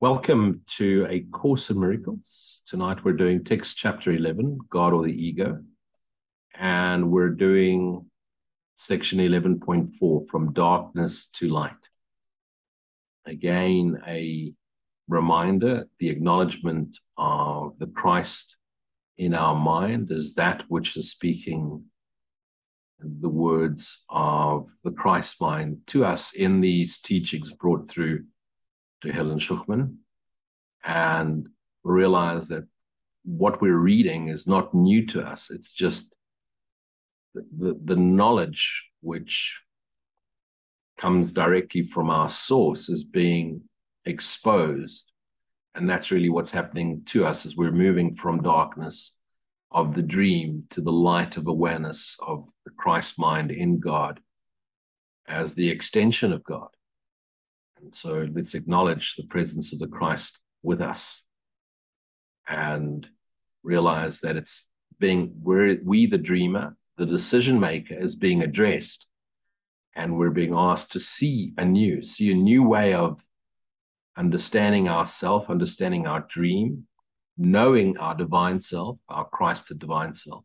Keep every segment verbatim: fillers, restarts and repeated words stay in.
Welcome to A Course in Miracles. Tonight we're doing text chapter eleven, God or the Ego. And we're doing section eleven point four, from darkness to light. Again, a reminder, the acknowledgement of the Christ in our mind is that which is speaking the words of the Christ mind to us in these teachings brought through to Helen Schuchman, and realize that what we're reading is not new to us. It's just the, the, the knowledge which comes directly from our source is being exposed. And that's really what's happening to us as we're moving from darkness of the dream to the light of awareness of the Christ mind in God as the extension of God. And so let's acknowledge the presence of the Christ with us and realize that it's being, we're, we, the dreamer, the decision maker, is being addressed, and we're being asked to see anew, see a new way of understanding ourselves, understanding our dream, knowing our divine self, our Christ, the divine self,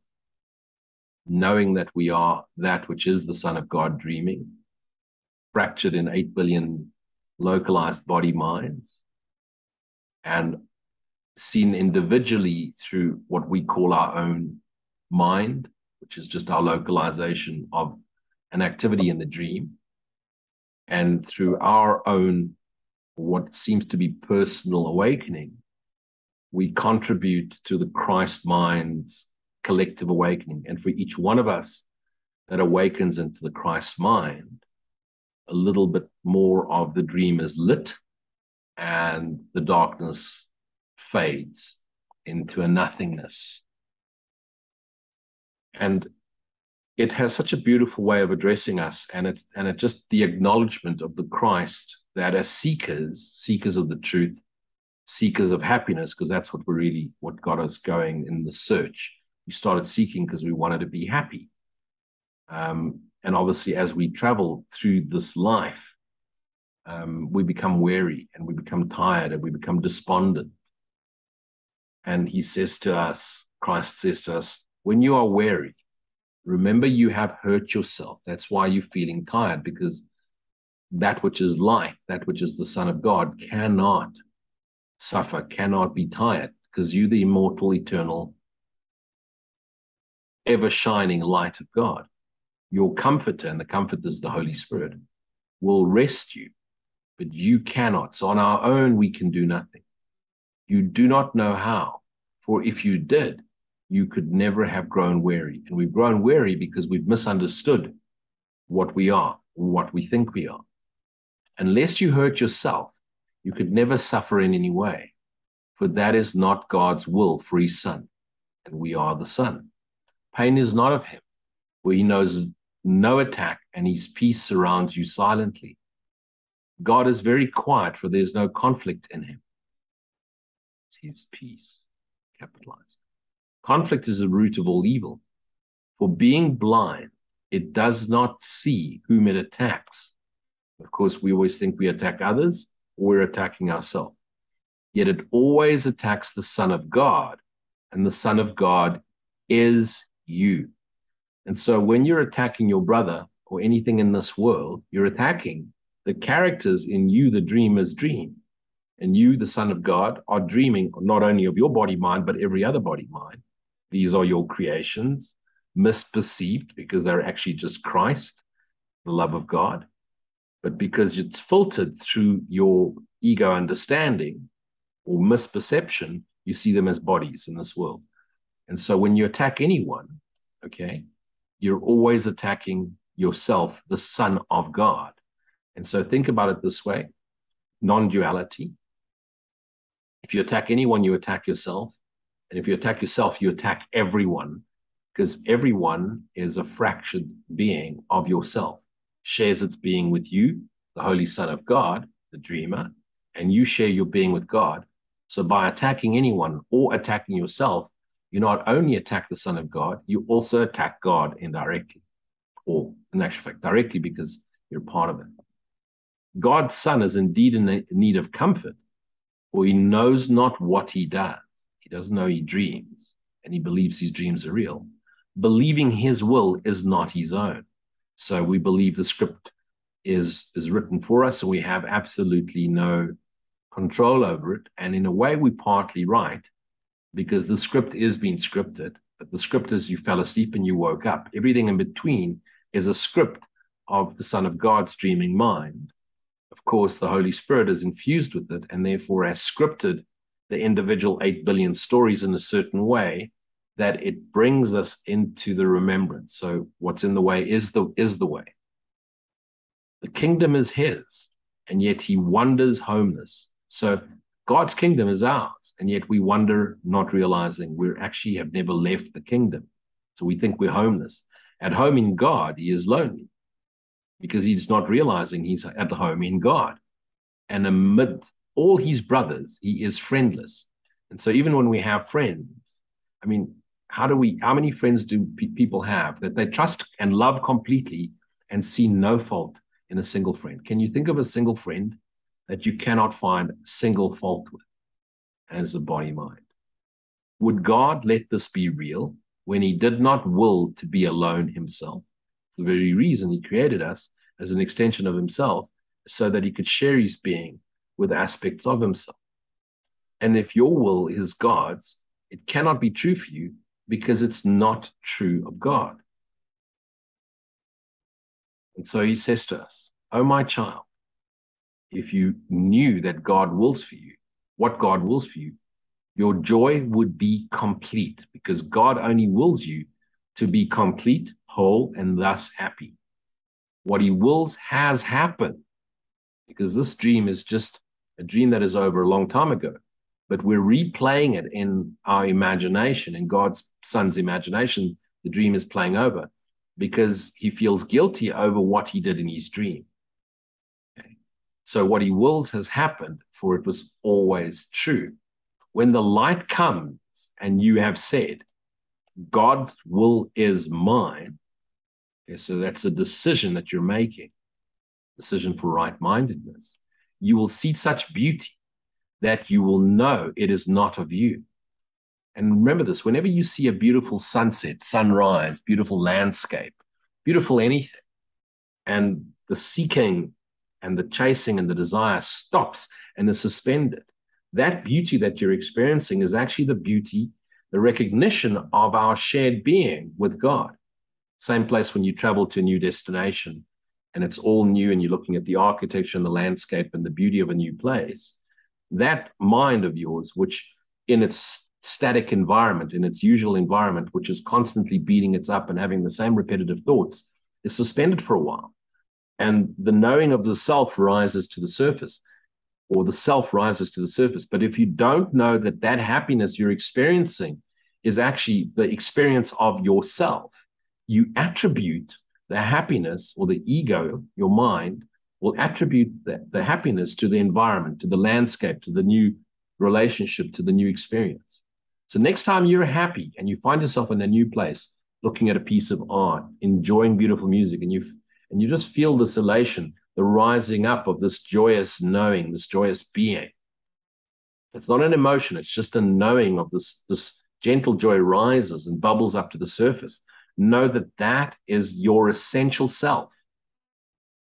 knowing that we are that which is the Son of God dreaming, fractured in eight billion localized body minds, and seen individually through what we call our own mind, which is just our localization of an activity in the dream, and through our own what seems to be personal awakening, we contribute to the Christ mind's collective awakening. And for each one of us that awakens into the Christ mind, a little bit more of the dream is lit and the darkness fades into a nothingness. And it has such a beautiful way of addressing us, and it's and it just the acknowledgement of the Christ that as seekers, seekers of the truth, seekers of happiness, because that's what we really what got us going in the search. We started seeking because we wanted to be happy. Um, And obviously, as we travel through this life, um, we become weary and we become tired and we become despondent. And he says to us, Christ says to us, when you are weary, remember you have hurt yourself. That's why you're feeling tired, because that which is light, that which is the Son of God, cannot suffer, cannot be tired, because you're the immortal, eternal, ever-shining light of God. Your comforter, and the comforter is the Holy Spirit, will rest you, but you cannot. So on our own, we can do nothing. You do not know how, for if you did, you could never have grown weary. And we've grown weary because we've misunderstood what we are, what we think we are. Unless you hurt yourself, you could never suffer in any way, for that is not God's will for his Son, and we are the Son. Pain is not of him, where he knows no attack, and his peace surrounds you silently. God is very quiet, for there's no conflict in him. It's his peace, capitalized. Conflict is the root of all evil. For being blind, it does not see whom it attacks. Of course, we always think we attack others, or we're attacking ourselves. Yet it always attacks the Son of God, and the Son of God is you. And so when you're attacking your brother or anything in this world, you're attacking the characters in you, the dreamer's dream. And you, the Son of God, are dreaming not only of your body mind, but every other body mind. These are your creations, misperceived, because they're actually just Christ, the love of God. But because it's filtered through your ego understanding or misperception, you see them as bodies in this world. And so when you attack anyone, okay, you're always attacking yourself, the Son of God. And so think about it this way, non-duality. If you attack anyone, you attack yourself. And if you attack yourself, you attack everyone, because everyone is a fractured being of yourself, shares its being with you, the Holy Son of God, the dreamer, and you share your being with God. So by attacking anyone or attacking yourself, you not only attack the Son of God, you also attack God indirectly, or in actual fact directly, because you're part of it. God's Son is indeed in need of comfort, For he knows not what he does. He doesn't know he dreams, and he believes his dreams are real. Believing his will is not his own. So we believe the script is, is written for us, and we have absolutely no control over it. And in a way, we're partly right, because the script is being scripted. But the script is you fell asleep and you woke up. Everything in between is a script of the Son of God's dreaming mind. Of course, the Holy Spirit is infused with it, and therefore has scripted the individual eight billion stories in a certain way that it brings us into the remembrance. So what's in the way is the, is the way. The kingdom is his, and yet he wanders homeless. So God's kingdom is ours, and yet we wander, not realizing we actually have never left the kingdom. So we think we're homeless. At home in God, he is lonely, because he's not realizing he's at home in God. And amid all his brothers, he is friendless. And so even when we have friends, I mean, how do we, how many friends do pe- people have that they trust and love completely and see no fault in a single friend? Can you think of a single friend that you cannot find a single fault with? As a body mind. Would God let this be real when he did not will to be alone himself? It's the very reason he created us as an extension of himself, so that he could share his being with aspects of himself. And if your will is God's, it cannot be true for you, because it's not true of God. And so he says to us, oh, my child, if you knew that God wills for you, what God wills for you, your joy would be complete, because God only wills you to be complete, whole, and thus happy. What he wills has happened, because this dream is just a dream that is over a long time ago. But we're replaying it in our imagination, in God's Son's imagination. The dream is playing over because he feels guilty over what he did in his dream. Okay. So what he wills has happened, for it was always true. When the light comes and you have said, God's will is mine, okay, so that's a decision that you're making, decision for right-mindedness, you will see such beauty that you will know it is not of you. And remember this, whenever you see a beautiful sunset, sunrise, beautiful landscape, beautiful anything, and the seeking and the chasing and the desire stops and is suspended, that beauty that you're experiencing is actually the beauty, the recognition of our shared being with God. Same place when you travel to a new destination and it's all new and you're looking at the architecture and the landscape and the beauty of a new place. That mind of yours, which in its static environment, in its usual environment, which is constantly beating its up and having the same repetitive thoughts, is suspended for a while. And the knowing of the self rises to the surface, or the self rises to the surface. But if you don't know that that happiness you're experiencing is actually the experience of yourself, you attribute the happiness, or the ego, your mind, will attribute the, the happiness to the environment, to the landscape, to the new relationship, to the new experience. So next time you're happy and you find yourself in a new place, looking at a piece of art, enjoying beautiful music, and you and you just feel this elation, the rising up of this joyous knowing, this joyous being. It's not an emotion, it's just a knowing of this, this gentle joy rises and bubbles up to the surface. Know that that is your essential self.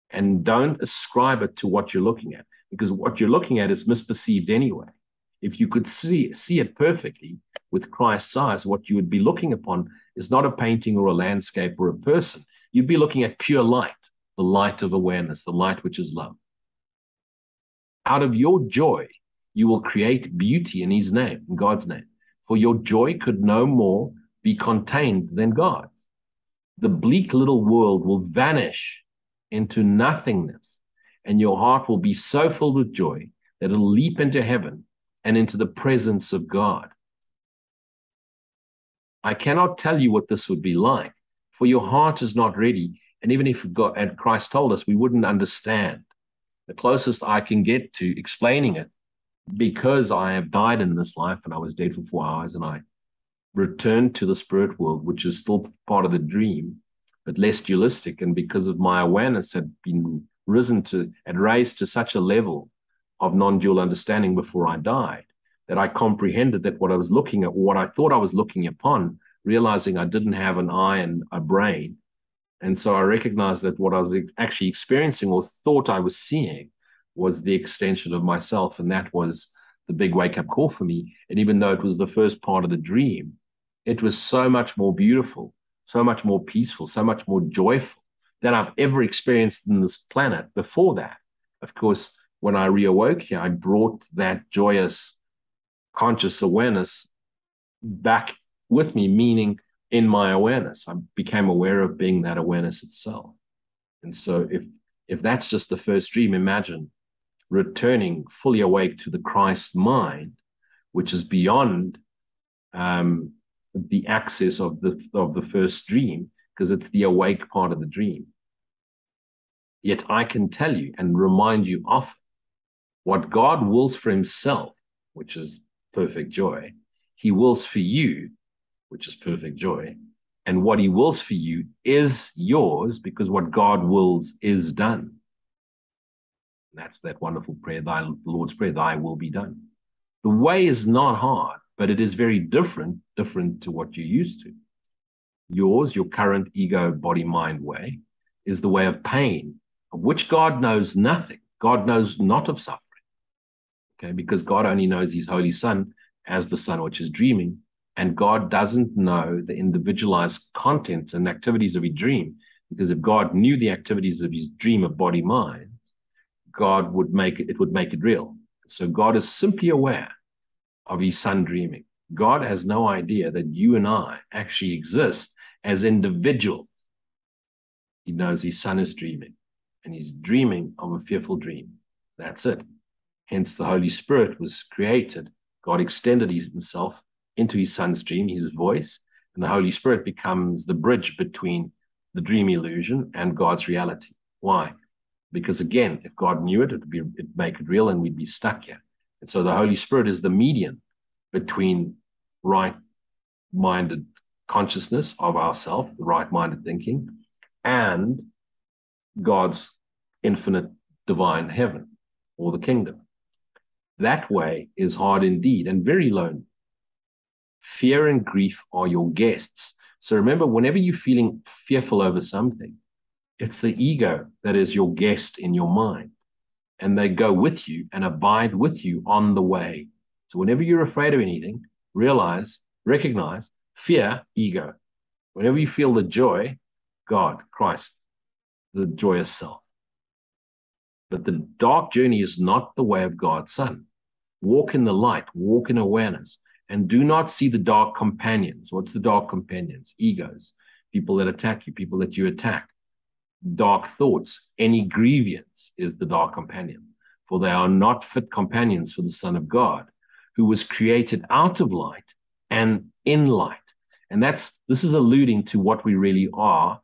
And don't ascribe it to what you're looking at, because what you're looking at is misperceived anyway. If you could see, see it perfectly with Christ's eyes, what you would be looking upon is not a painting or a landscape or a person. You'd be looking at pure light, the light of awareness, the light which is love. Out of your joy, you will create beauty in his name, in God's name. For your joy could no more be contained than God's. The bleak little world will vanish into nothingness, and your heart will be so filled with joy that it'll leap into heaven and into the presence of God. I cannot tell you what this would be like, for your heart is not ready, and even if God and Christ told us, we wouldn't understand. The closest I can get to explaining it, because I have died in this life and I was dead for four hours and I returned to the spirit world, which is still part of the dream, but less dualistic, and because of my awareness had been risen to and raised to such a level of non-dual understanding before I died, that I comprehended that what I was looking at, what I thought I was looking upon, realizing I didn't have an eye and a brain. And so I recognized that what I was actually experiencing or thought I was seeing was the extension of myself. And that was the big wake-up call for me. And even though it was the first part of the dream, it was so much more beautiful, so much more peaceful, so much more joyful than I've ever experienced on this planet before that. Of course, when I reawoke here, I brought that joyous conscious awareness back with me, meaning in my awareness. I became aware of being that awareness itself. And so if, if that's just the first dream, imagine returning fully awake to the Christ mind, which is beyond um, the access of the, of the first dream, because it's the awake part of the dream. Yet I can tell you and remind you often what God wills for himself, which is perfect joy. He wills for you, which is perfect joy. And what he wills for you is yours, because what God wills is done. That's that wonderful prayer, thy Lord's Prayer, thy will be done. The way is not hard, but it is very different, different to what you're used to. Yours, your current ego, body, mind way, is the way of pain, of which God knows nothing. God knows not of suffering. Okay, because God only knows his Holy Son as the Son which is dreaming, and God doesn't know the individualized contents and activities of his dream, because if God knew the activities of his dream of body, mind, God would make it, it would make it real. So God is simply aware of his Son dreaming. God has no idea that you and I actually exist as individuals. He knows his Son is dreaming, and he's dreaming of a fearful dream. That's it. Hence, the Holy Spirit was created. God extended himself into his Son's dream, his voice, and the Holy Spirit becomes the bridge between the dream illusion and God's reality. Why? Because again, if God knew it, it'd be, it'd make it real and we'd be stuck here. And so the Holy Spirit is the median between right-minded consciousness of ourself, the right-minded thinking, and God's infinite divine heaven or the kingdom. That way is hard indeed and very lonely. Fear and grief are your guests. So remember, whenever you're feeling fearful over something, it's the ego that is your guest in your mind. And they go with you and abide with you on the way. So whenever you're afraid of anything, realize, recognize, fear, ego. Whenever you feel the joy, God, Christ, the joyous self. But the dark journey is not the way of God's Son. Walk in the light, walk in awareness, and do not see the dark companions. What's the dark companions? Egos, people that attack you, people that you attack. Dark thoughts, any grievance is the dark companion, for they are not fit companions for the Son of God, who was created out of light and in light. And that's, this is alluding to what we really are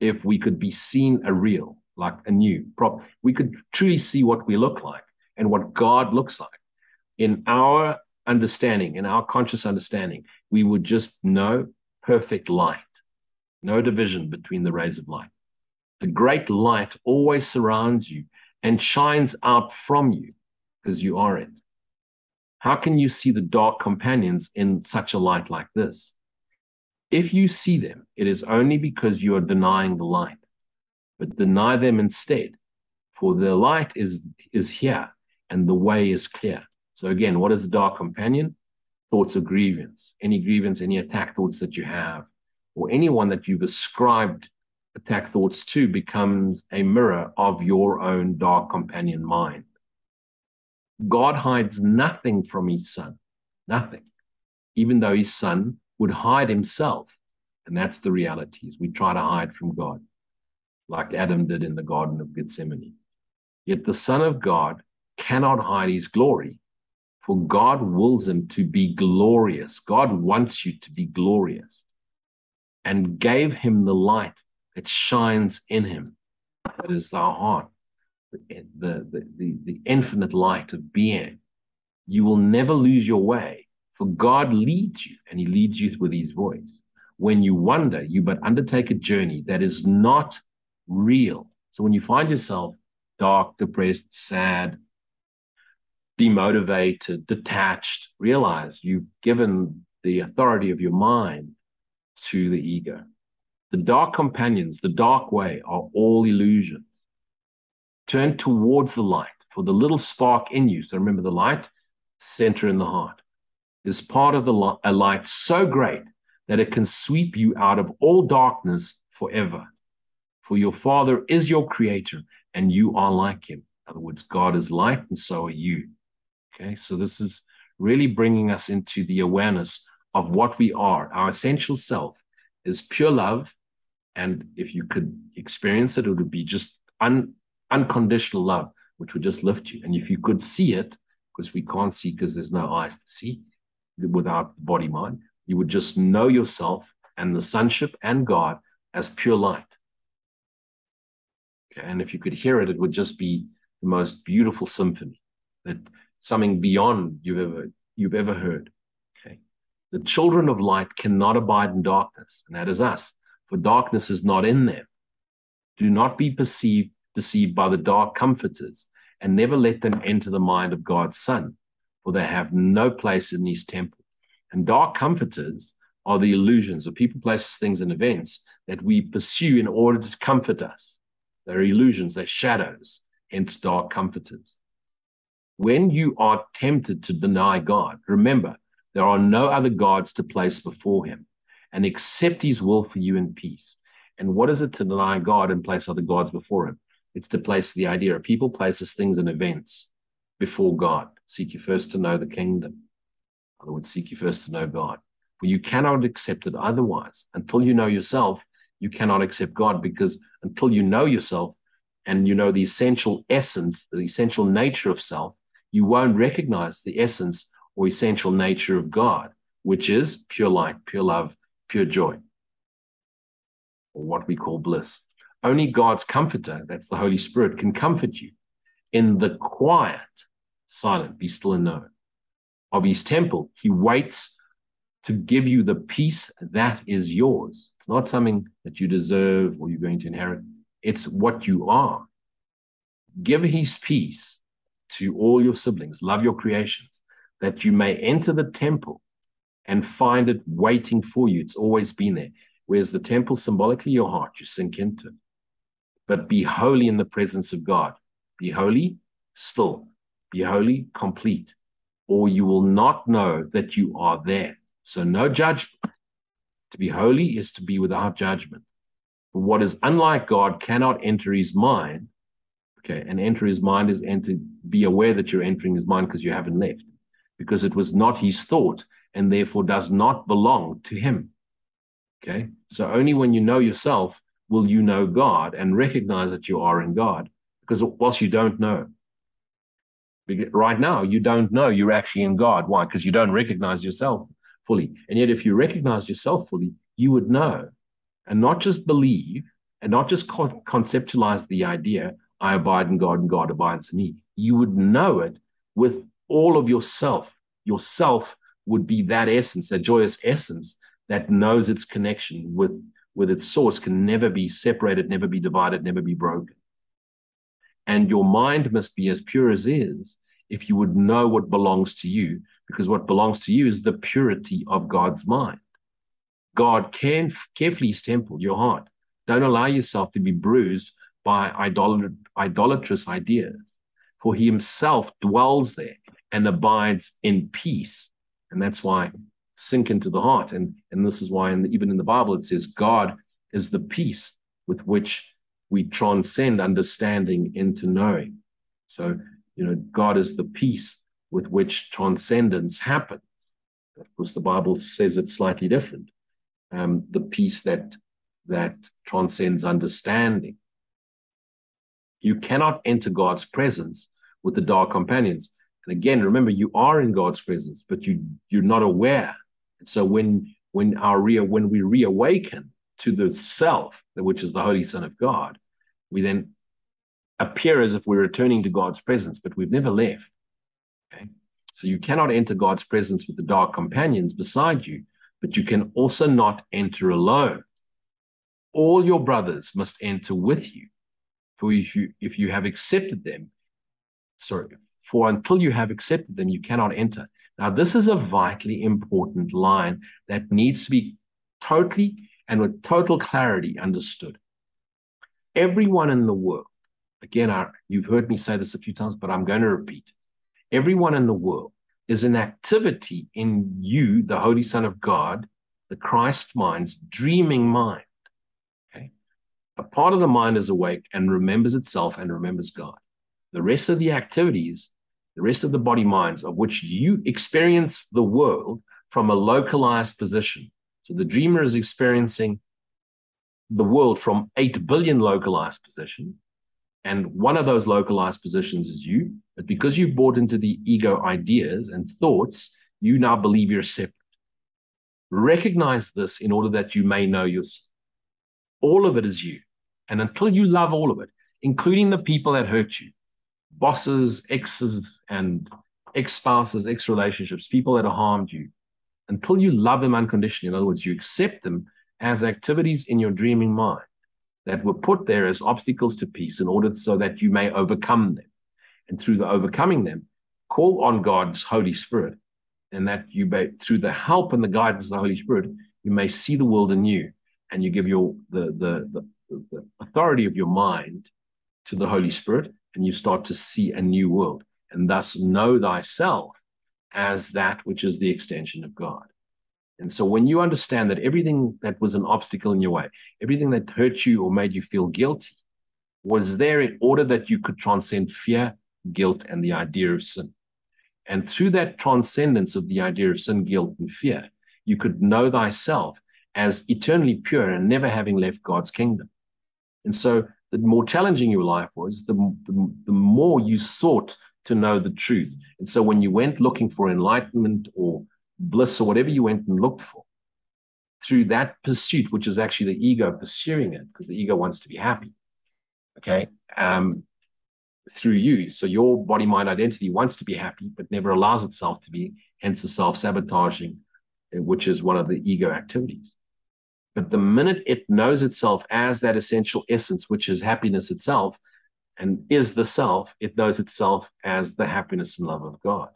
if we could be seen anew, like a new prop. We could truly see what we look like and what God looks like. In our understanding, in our conscious understanding, we would just know perfect light, no division between the rays of light. The great light always surrounds you and shines out from you because you are it. How can you see the dark companions in such a light like this? If you see them, it is only because you are denying the light, but deny them instead, for the light is, is here and the way is clear. So again, what is the dark companion? Thoughts of grievance, any grievance, any attack thoughts that you have, or anyone that you've ascribed attack thoughts to becomes a mirror of your own dark companion mind. God hides nothing from his Son, nothing, even though his Son would hide himself. And that's the reality, is we try to hide from God, like Adam did in the Garden of Gethsemane. Yet the Son of God cannot hide his glory, for God wills him to be glorious. God wants you to be glorious, and gave him the light that shines in him. That is our heart, the, the, the, the infinite light of being. You will never lose your way, for God leads you, and he leads you with his voice. When you wander, you but undertake a journey that is not real. So when you find yourself dark, depressed, sad, demotivated, detached, realize you've given the authority of your mind to the ego. The dark companions, the dark way, are all illusions. Turn towards the light, for the little spark in you. So remember, the light, center in the heart, is part of the light, a light so great that it can sweep you out of all darkness forever. For your Father is your creator, and you are like him. In other words, God is light, and so are you. Okay, so this is really bringing us into the awareness of what we are. Our essential self is pure love, and if you could experience it, it would be just un unconditional love, which would just lift you. And if you could see it, because we can't see because there's no eyes to see without the body mind, you would just know yourself and the sonship and God as pure light. Okay, and if you could hear it, it would just be the most beautiful symphony, that something beyond you've ever you've ever heard. Okay, the children of light cannot abide in darkness, and that is us, for darkness is not in them. Do not be perceived deceived by the dark comforters, and never let them enter the mind of God's Son, for they have no place in his temple. And dark comforters are the illusions of people, places, things, and events that we pursue in order to comfort us. They're illusions, they're shadows, hence dark comforters. When you are tempted to deny God, remember, there are no other gods to place before him, and accept his will for you in peace. And what is it to deny God and place other gods before him? It's to place the idea of people, places, things, and events before God. Seek you first to know the kingdom. In other words, seek you first to know God. For you cannot accept it otherwise. Until you know yourself, you cannot accept God, because until you know yourself and you know the essential essence, the essential nature of self, you won't recognize the essence or essential nature of God, which is pure light, pure love, pure joy, or what we call bliss. Only God's comforter, that's the Holy Spirit, can comfort you in the quiet, silent, be still and know, of his temple. He waits to give you the peace that is yours. It's not something that you deserve or you're going to inherit. It's what you are. Give his peace to all your siblings. Love your creations, that you may enter the temple and find it waiting for you. It's always been there. Whereas the temple, symbolically, your heart, you sink into it. But be holy in the presence of God. Be holy, still. Be holy, complete. Or you will not know that you are there. So no judgment. To be holy is to be without judgment. But what is unlike God cannot enter his mind. Okay, and enter his mind is enter, be aware that you're entering his mind, because you haven't left. Because it was not his thought, and therefore does not belong to him. Okay, so only when you know yourself will you know God and recognize that you are in God, because whilst you don't know, right now you don't know you're actually in God. Why? Because you don't recognize yourself fully. And yet if you recognize yourself fully, you would know, and not just believe, and not just con conceptualize the idea, I abide in God and God abides in me. You would know it with all of yourself. Yourself would be that essence, that joyous essence, that knows its connection with, with its source, can never be separated, never be divided, never be broken. And your mind must be as pure as is if you would know what belongs to you, because what belongs to you is the purity of God's mind. God can carefully temple, your heart. Don't allow yourself to be bruised by idolat idolatrous ideas, for he himself dwells there and abides in peace. And that's why sink into the heart. And, and this is why in the, even in the Bible, it says God is the peace with which we transcend understanding into knowing. So, you know, God is the peace with which transcendence happens. Of course, the Bible says it's slightly different. Um, the peace that, that transcends understanding. You cannot enter God's presence with the dark companions. And again, remember, you are in God's presence, but you, you're not aware. So when when our re when we reawaken to the self, which is the Holy Son of God, we then appear as if we're returning to God's presence, but we've never left. Okay, so you cannot enter God's presence with the dark companions beside you, but you can also not enter alone. All your brothers must enter with you, for if you if you have accepted them, sorry, for until you have accepted them, you cannot enter. Now, this is a vitally important line that needs to be totally and with total clarity understood. Everyone in the world, again, I, you've heard me say this a few times, but I'm going to repeat. Everyone in the world is an activity in you, the Holy Son of God, the Christ mind's dreaming mind. Okay? A part of the mind is awake and remembers itself and remembers God. The rest of the activities, the rest of the body minds of which you experience the world from a localized position. So the dreamer is experiencing the world from eight billion localized positions. And one of those localized positions is you. But because you've bought into the ego ideas and thoughts, you now believe you're separate. Recognize this in order that you may know yourself. All of it is you. And until you love all of it, including the people that hurt you, bosses, exes, and ex-spouses, ex-relationships, people that have harmed you, until you love them unconditionally, in other words, you accept them as activities in your dreaming mind that were put there as obstacles to peace in order so that you may overcome them. And through the overcoming them, call on God's Holy Spirit, and that you may, through the help and the guidance of the Holy Spirit, you may see the world anew, and you give your the, the, the, the authority of your mind to the Holy Spirit, and you start to see a new world, and thus know thyself as that which is the extension of God. And so when you understand that everything that was an obstacle in your way, everything that hurt you or made you feel guilty, was there in order that you could transcend fear, guilt, and the idea of sin. And through that transcendence of the idea of sin, guilt, and fear, you could know thyself as eternally pure and never having left God's kingdom. And so the more challenging your life was, the, the, the more you sought to know the truth. And so when you went looking for enlightenment or bliss or whatever you went and looked for, through that pursuit, which is actually the ego pursuing it, because the ego wants to be happy, okay, um, through you. So your body-mind identity wants to be happy, but never allows itself to be, hence the self-sabotaging, which is one of the ego activities. But the minute it knows itself as that essential essence, which is happiness itself, and is the self, it knows itself as the happiness and love of God.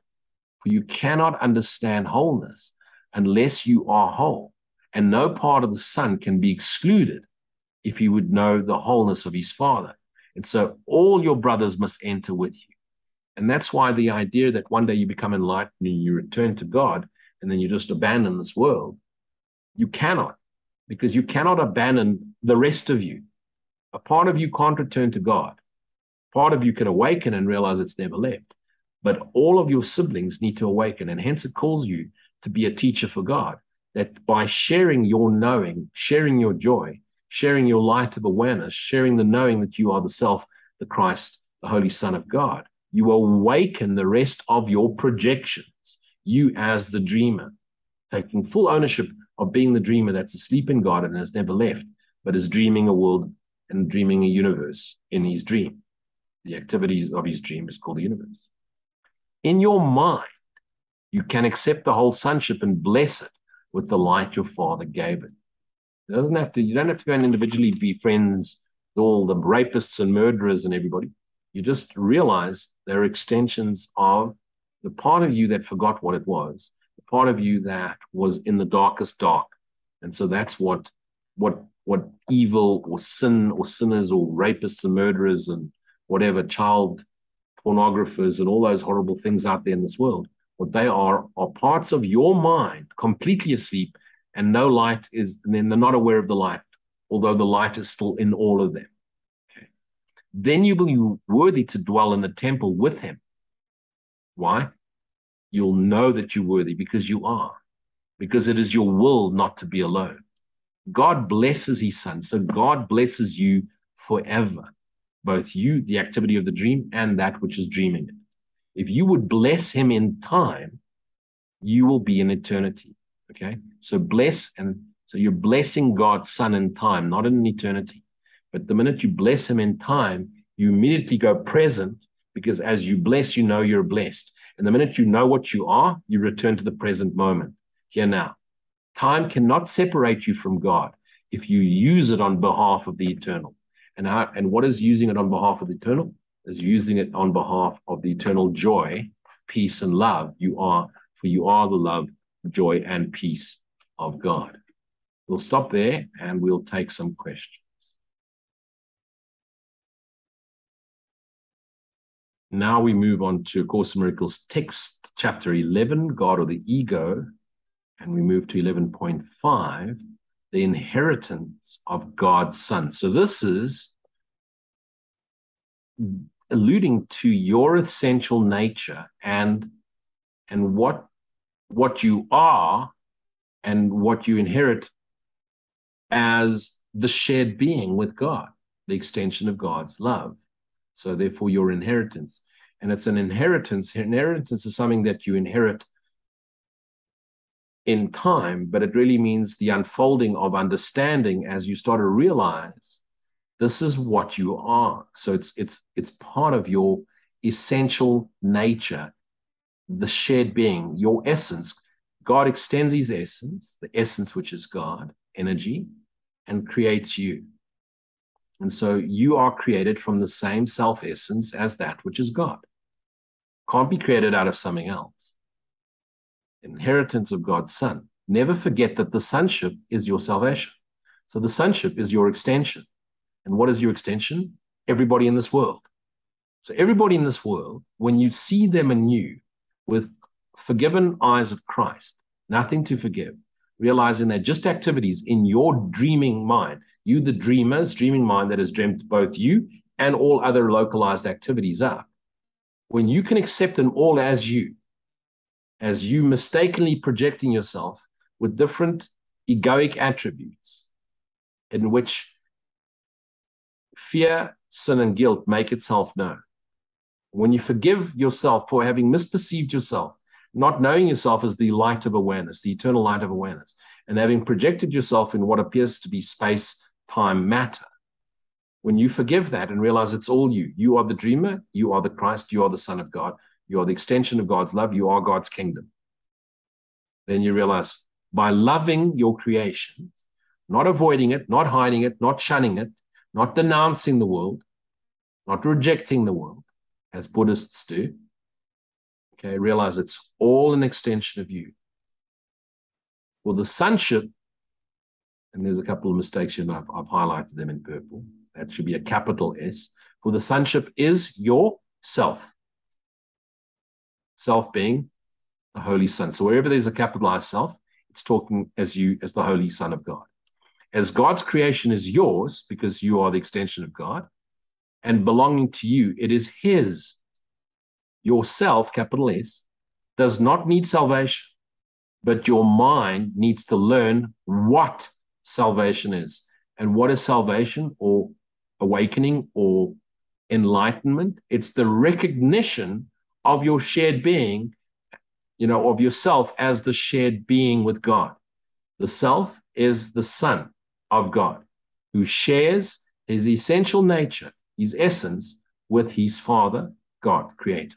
For you cannot understand wholeness unless you are whole. And no part of the Son can be excluded if you would know the wholeness of his Father. And so all your brothers must enter with you. And that's why the idea that one day you become enlightened and you return to God, and then you just abandon this world, you cannot. Because you cannot abandon the rest of you. A part of you can't return to God. Part of you can awaken and realize it's never left. But all of your siblings need to awaken, and hence it calls you to be a teacher for God, that by sharing your knowing, sharing your joy, sharing your light of awareness, sharing the knowing that you are the self, the Christ, the Holy Son of God, you awaken the rest of your projections, you as the dreamer, taking full ownership of being the dreamer that's asleep in God and has never left, but is dreaming a world and dreaming a universe in his dream. The activities of his dream is called the universe. In your mind, you can accept the whole sonship and bless it with the light your Father gave it. It doesn't have to, you don't have to go and individually be friends with all the rapists and murderers and everybody. You just realize they're extensions of the part of you that forgot what it was, part of you that was in the darkest dark. And so that's what what what evil or sin or sinners or rapists and murderers and whatever, child pornographers and all those horrible things out there in this world, what they are are parts of your mind completely asleep, and no light is, and then they're not aware of the light, although the light is still in all of them. Okay. Then you will be worthy to dwell in the temple with him. Why? You'll know that you're worthy because you are, because it is your will not to be alone. God blesses his Son, so God blesses you forever, both you, the activity of the dream, and that which is dreaming it. If you would bless him in time, you will be in eternity, okay? So bless, and so you're blessing God's Son in time, not in eternity. But the minute you bless him in time, you immediately go present, because as you bless, you know you're blessed. And the minute you know what you are, you return to the present moment, here now. Time cannot separate you from God if you use it on behalf of the eternal. And, how, and what is using it on behalf of the eternal? is using it on behalf of the eternal joy, peace, and love you are, for you are the love, joy, and peace of God. We'll stop there and we'll take some questions. Now we move on to A Course in Miracles text, chapter eleven, God or the Ego, and we move to eleven point five, the inheritance of God's Son. So this is alluding to your essential nature and, and what, what you are and what you inherit as the shared being with God, the extension of God's love. So therefore your inheritance, and it's an inheritance. Inheritance is something that you inherit in time, but it really means the unfolding of understanding as you start to realize this is what you are. So it's, it's, it's part of your essential nature, the shared being, your essence. God extends his essence, the essence which is God, energy, and creates you. And so you are created from the same self-essence as that which is God. Can't be created out of something else. Inheritance of God's Son. Never forget that the sonship is your salvation. So the sonship is your extension. And what is your extension? Everybody in this world. So everybody in this world, when you see them anew with forgiven eyes of Christ, nothing to forgive, realizing they're just activities in your dreaming mind, you, the dreamer's dreaming mind that has dreamt both you and all other localized activities up. When you can accept them all as you, as you mistakenly projecting yourself with different egoic attributes in which fear, sin, and guilt make itself known. When you forgive yourself for having misperceived yourself, not knowing yourself as the light of awareness, the eternal light of awareness, and having projected yourself in what appears to be space, time, matter. When you forgive that and realize it's all you, you are the dreamer, you are the Christ, you are the Son of God, you are the extension of God's love, you are God's kingdom. Then you realize by loving your creation, not avoiding it, not hiding it, not shunning it, not denouncing the world, not rejecting the world, as Buddhists do, okay, realize it's all an extension of you. Well, the sonship, and there's a couple of mistakes here, and I've, I've highlighted them in purple. That should be a capital S. For the sonship is your self. Self being the Holy Son. So wherever there's a capitalized self, it's talking as you, as the Holy Son of God. As God's creation is yours, because you are the extension of God, and belonging to you, it is his. Yourself, capital S, does not need salvation. But your mind needs to learn what salvation is. And what is salvation or awakening or enlightenment? It's the recognition of your shared being, you know, of yourself as the shared being with God. The self is the Son of God who shares his essential nature, his essence, with his Father, God, Creator.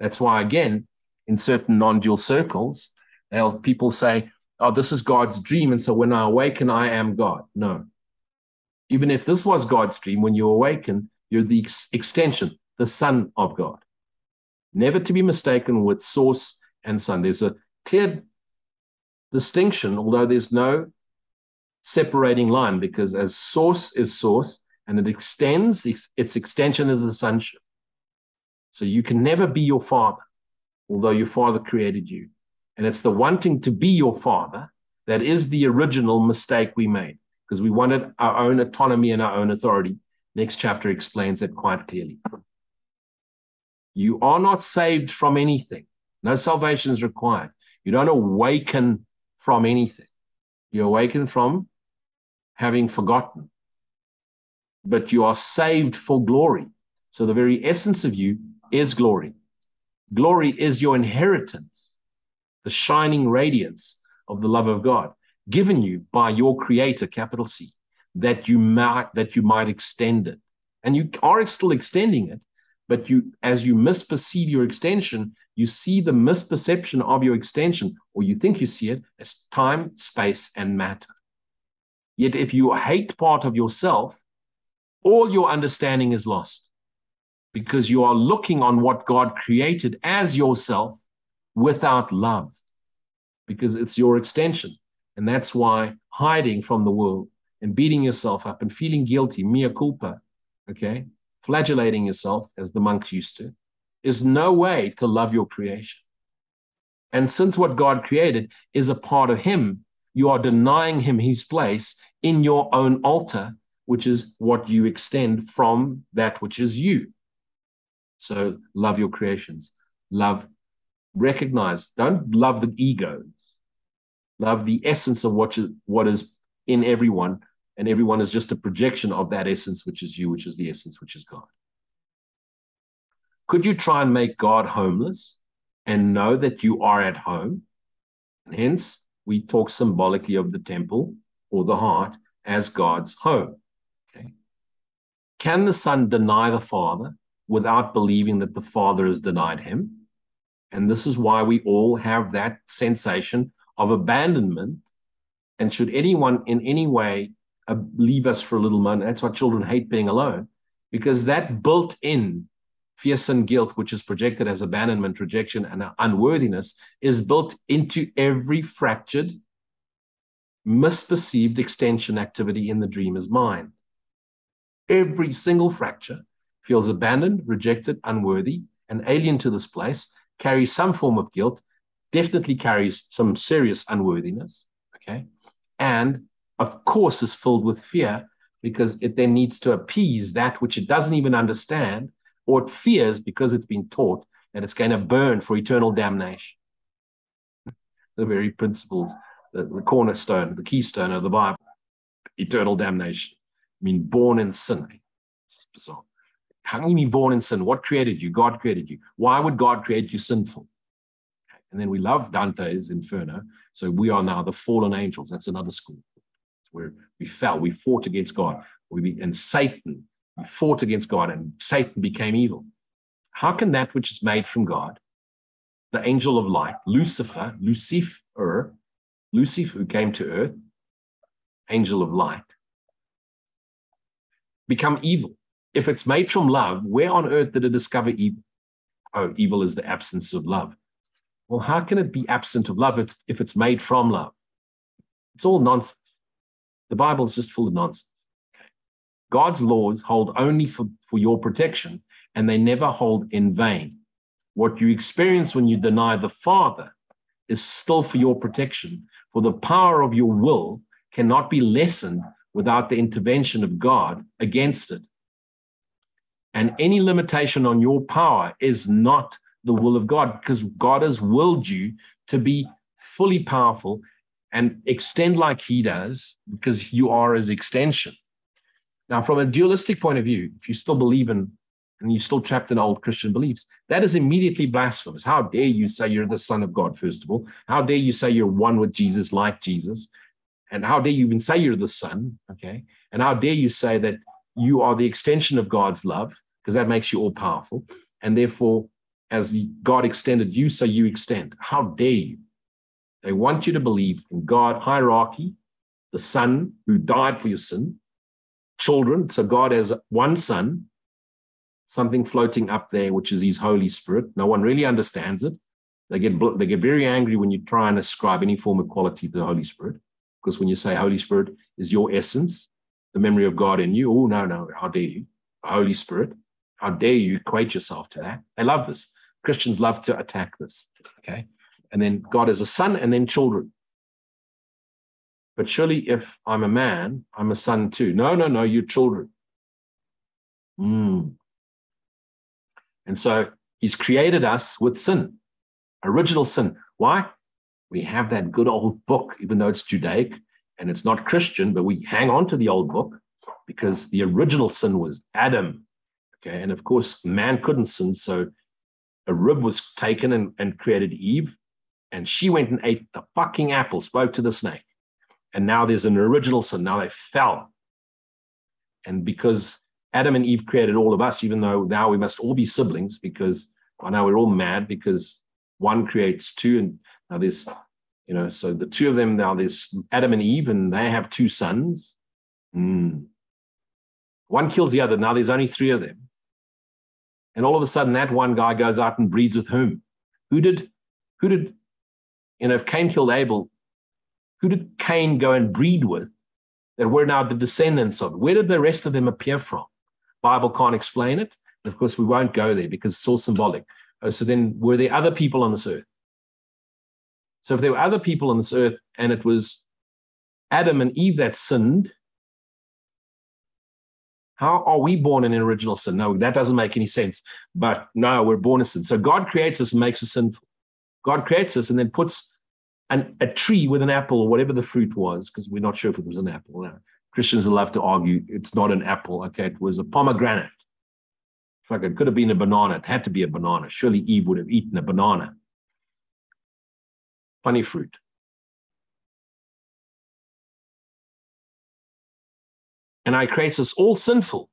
That's why, again, in certain non-dual circles, now, people say, oh, this is God's dream, and so when I awaken, I am God. No. Even if this was God's dream, when you awaken, you're the ex extension, the Son of God. Never to be mistaken with source and Son. There's a clear distinction, although there's no separating line, because as source is source, and it extends, its, its extension is the sonship. So you can never be your father, although your father created you. And it's the wanting to be your father that is the original mistake we made, because we wanted our own autonomy and our own authority. Next chapter explains that quite clearly. You are not saved from anything. No salvation is required. You don't awaken from anything. You awaken from having forgotten. But you are saved for glory. So the very essence of you is glory. Glory is your inheritance. The shining radiance of the love of God given you by your Creator, capital C, that you might that you might extend it. And you are still extending it, but you, as you misperceive your extension, you see the misperception of your extension, or you think you see it as time, space, and matter. Yet if you hate part of yourself, all your understanding is lost. because you are looking on what God created as yourself without love, because it's your extension. And that's why hiding from the world and beating yourself up and feeling guilty, mea culpa, okay, flagellating yourself, as the monks used to, is no way to love your creation. And since what God created is a part of him, you are denying him his place in your own altar, which is what you extend from that which is you. So love your creations. Love, recognize, don't love the egos. Love the essence of what, you, what is in everyone, and everyone is just a projection of that essence, which is you, which is the essence, which is God. Could you try and make God homeless and know that you are at home? Hence, we talk symbolically of the temple or the heart as God's home. Okay? Can the Son deny the Father without believing that the Father has denied him? And this is why we all have that sensation of abandonment. And should anyone in any way uh, leave us for a little moment, that's why children hate being alone, because that built-in fear and guilt, which is projected as abandonment, rejection, and unworthiness, is built into every fractured, misperceived extension activity in the dreamer's mind. Every single fracture feels abandoned, rejected, unworthy, and alien to this place, carries some form of guilt, definitely carries some serious unworthiness, okay? And, of course, is filled with fear, because it then needs to appease that which it doesn't even understand, or it fears because it's been taught that it's going to burn for eternal damnation. The very principles, the, the cornerstone, the keystone of the Bible, eternal damnation. I mean, born in sin. It's bizarre. How can you be born in sin? What created you? God created you. Why would God create you sinful? And then we love Dante's Inferno, so we are now the fallen angels. That's another school. It's where we fell. We fought against God. We be, and Satan fought against God, and Satan became evil. How can that which is made from God, the angel of light, Lucifer, Lucifer, Lucifer who came to earth, angel of light, become evil? If it's made from love, where on earth did it discover evil? Oh, evil is the absence of love. Well, how can it be absent of love if it's made from love? It's all nonsense. The Bible is just full of nonsense. God's laws hold only for, for your protection, and they never hold in vain. What you experience when you deny the Father is still for your protection, for the power of your will cannot be lessened without the intervention of God against it. And any limitation on your power is not the will of God, because God has willed you to be fully powerful and extend like he does, because you are his extension. Now, from a dualistic point of view, if you still believe in, and you're still trapped in old Christian beliefs, that is immediately blasphemous. How dare you say you're the Son of God, first of all? How dare you say you're one with Jesus, like Jesus? And how dare you even say you're the Son, okay? And how dare you say that you are the extension of God's love, because that makes you all-powerful. And therefore, as God extended you, so you extend. How dare you? They want you to believe in God, hierarchy, the Son who died for your sin, children, so God has one Son, something floating up there, which is his Holy Spirit. No one really understands it. They get, they get very angry when you try and ascribe any form of quality to the Holy Spirit, because when you say Holy Spirit is your essence, the memory of God in you, oh, no, no, how dare you? The Holy Spirit, how dare you equate yourself to that? They love this. Christians love to attack this, okay? And then God is a Son and then children. But surely if I'm a man, I'm a son too. No, no, no, you're children. Mm. And so he's created us with sin, original sin. Why? We have that good old book, even though it's Judaic and it's not Christian, but we hang on to the old book because the original sin was Adam. Okay, and of course, man couldn't sin, so a rib was taken and, and created Eve, and she went and ate the fucking apple, spoke to the snake. And now there's an original sin. Now they fell. And because Adam and Eve created all of us, even though now we must all be siblings, because I know we're all mad because one creates two. And now there's, you know, so the two of them, now there's Adam and Eve, and they have two sons. Mm. One kills the other. Now there's only three of them. And all of a sudden, that one guy goes out and breeds with whom? Who did, who did, you know, if Cain killed Abel, who did Cain go and breed with that we're now the descendants of? Where did the rest of them appear from? Bible can't explain it. And of course, we won't go there because it's all symbolic. Oh, so then were there other people on this earth? So if there were other people on this earth and it was Adam and Eve that sinned, how are we born in an original sin? No, that doesn't make any sense. But no, we're born in sin. So God creates us and makes us sinful. God creates us and then puts an, a tree with an apple or whatever the fruit was, because we're not sure if it was an apple. No. Christians will love to argue it's not an apple. Okay, it was a pomegranate. It's like it could have been a banana. It had to be a banana. Surely Eve would have eaten a banana. Funny fruit. And I creates us all sinful.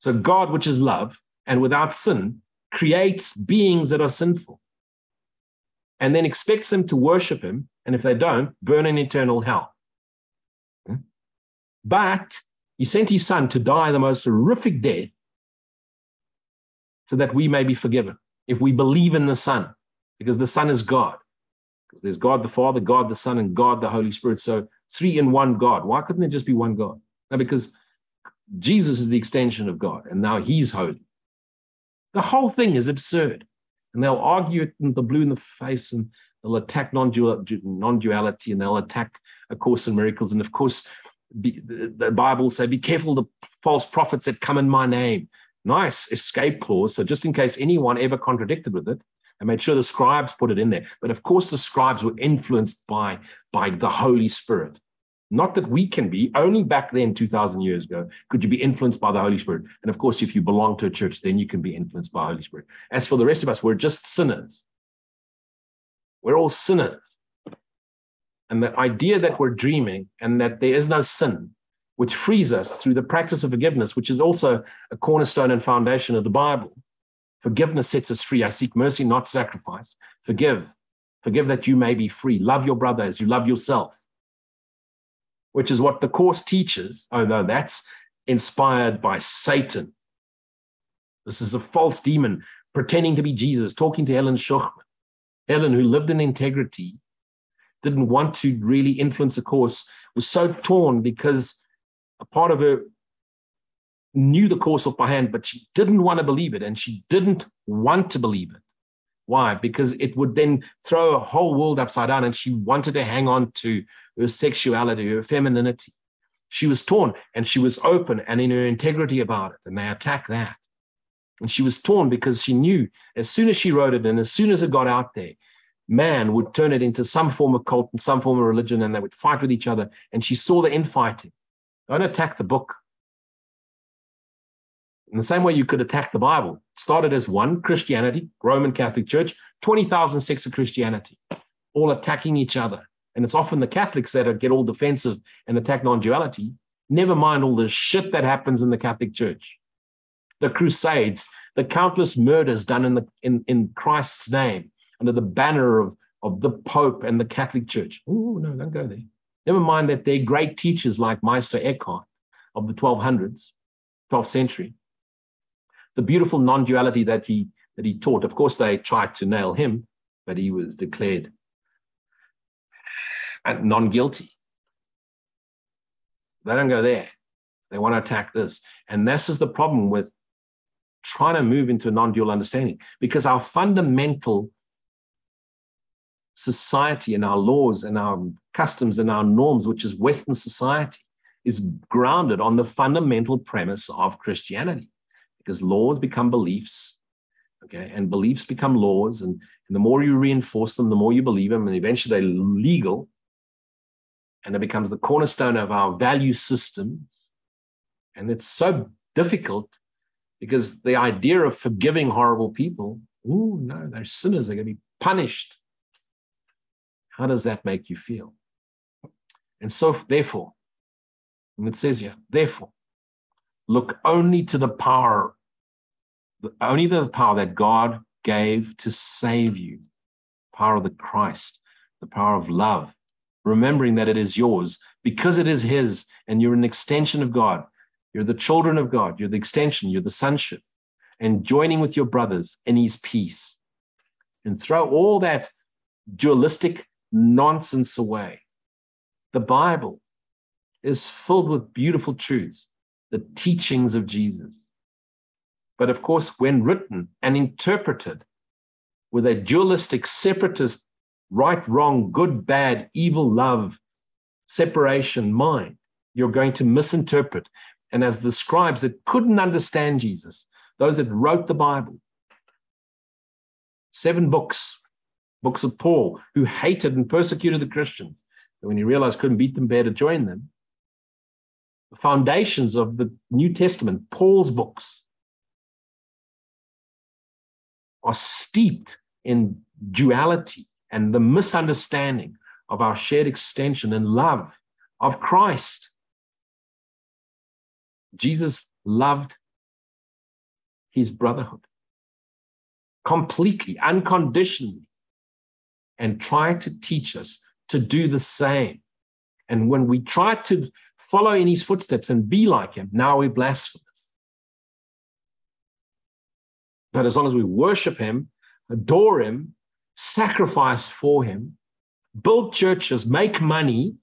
So God, which is love and without sin, creates beings that are sinful and then expects them to worship him. And if they don't, burn in eternal hell. But he sent his son to die the most horrific death so that we may be forgiven if we believe in the son, because the son is God. Because there's God the Father, God the Son, and God the Holy Spirit. So three in one God. Why couldn't it just be one God? No, because Jesus is the extension of God, and now he's holy. The whole thing is absurd. And they'll argue it in the blue in the face, and they'll attack non-duality, and they'll attack A Course in Miracles. And of course, the Bible says, be careful the false prophets that come in my name. Nice escape clause. So just in case anyone ever contradicted with it, I made sure the scribes put it in there. But of course, the scribes were influenced by, by the Holy Spirit. Not that we can be. Only back then, two thousand years ago, could you be influenced by the Holy Spirit. And of course, if you belong to a church, then you can be influenced by the Holy Spirit. As for the rest of us, we're just sinners. We're all sinners. And the idea that we're dreaming and that there is no sin, which frees us through the practice of forgiveness, which is also a cornerstone and foundation of the Bible. Forgiveness sets us free. I seek mercy, not sacrifice. Forgive. Forgive that you may be free. Love your brother as you love yourself. Which is what the Course teaches, although that's inspired by Satan. This is a false demon pretending to be Jesus, talking to Helen Schuchman. Helen, who lived in integrity, didn't want to really influence the Course, was so torn because a part of her knew the Course off by hand, but she didn't want to believe it, and she didn't want to believe it. Why? Because it would then throw a whole world upside down, and she wanted to hang on to her sexuality, her femininity. She was torn, and she was open and in her integrity about it, and they attack that. And she was torn because she knew as soon as she wrote it and as soon as it got out there, man would turn it into some form of cult and some form of religion, and they would fight with each other, and she saw the infighting. Don't attack the book. In the same way you could attack the Bible. It started as one, Christianity, Roman Catholic Church, twenty thousand sects of Christianity, all attacking each other. And it's often the Catholics that get all defensive and attack non-duality, never mind all the shit that happens in the Catholic Church. The Crusades, the countless murders done in, the, in, in Christ's name, under the banner of, of the Pope and the Catholic Church. Oh, no, don't go there. Never mind that they're great teachers like Meister Eckhart of the twelve hundreds, twelfth century. The beautiful non-duality that he, that he taught. Of course, they tried to nail him, but he was declared non-guilty. They don't go there. They want to attack this. And this is the problem with trying to move into a non-dual understanding, because our fundamental society and our laws and our customs and our norms, which is Western society, is grounded on the fundamental premise of Christianity. Because laws become beliefs, okay, and beliefs become laws, and, and the more you reinforce them, the more you believe them, and eventually they're legal, and it becomes the cornerstone of our value system. And it's so difficult because the idea of forgiving horrible people, oh no, they're sinners, they're going to be punished. How does that make you feel? And so, therefore, and it says here, therefore, look only to the power, only to the power that God gave to save you, the power of the Christ, the power of love, remembering that it is yours because it is his, and you're an extension of God. You're the children of God. You're the extension. You're the sonship. and joining with your brothers in his peace. And throw all that dualistic nonsense away. The Bible is filled with beautiful truths, the teachings of Jesus. But of course, when written and interpreted with a dualistic, separatist, right, wrong, good, bad, evil, love, separation mind, you're going to misinterpret. And as the scribes that couldn't understand Jesus, those that wrote the Bible, seven books, books of Paul, who hated and persecuted the Christians, and when he realized couldn't beat them, better join them. The foundations of the New Testament, Paul's books, are steeped in duality and the misunderstanding of our shared extension and love of Christ. Jesus loved his brotherhood completely, unconditionally, and tried to teach us to do the same. And when we try to follow in his footsteps and be like him, now we're blasphemous. But as long as we worship him, adore him, sacrifice for him, build churches, make money,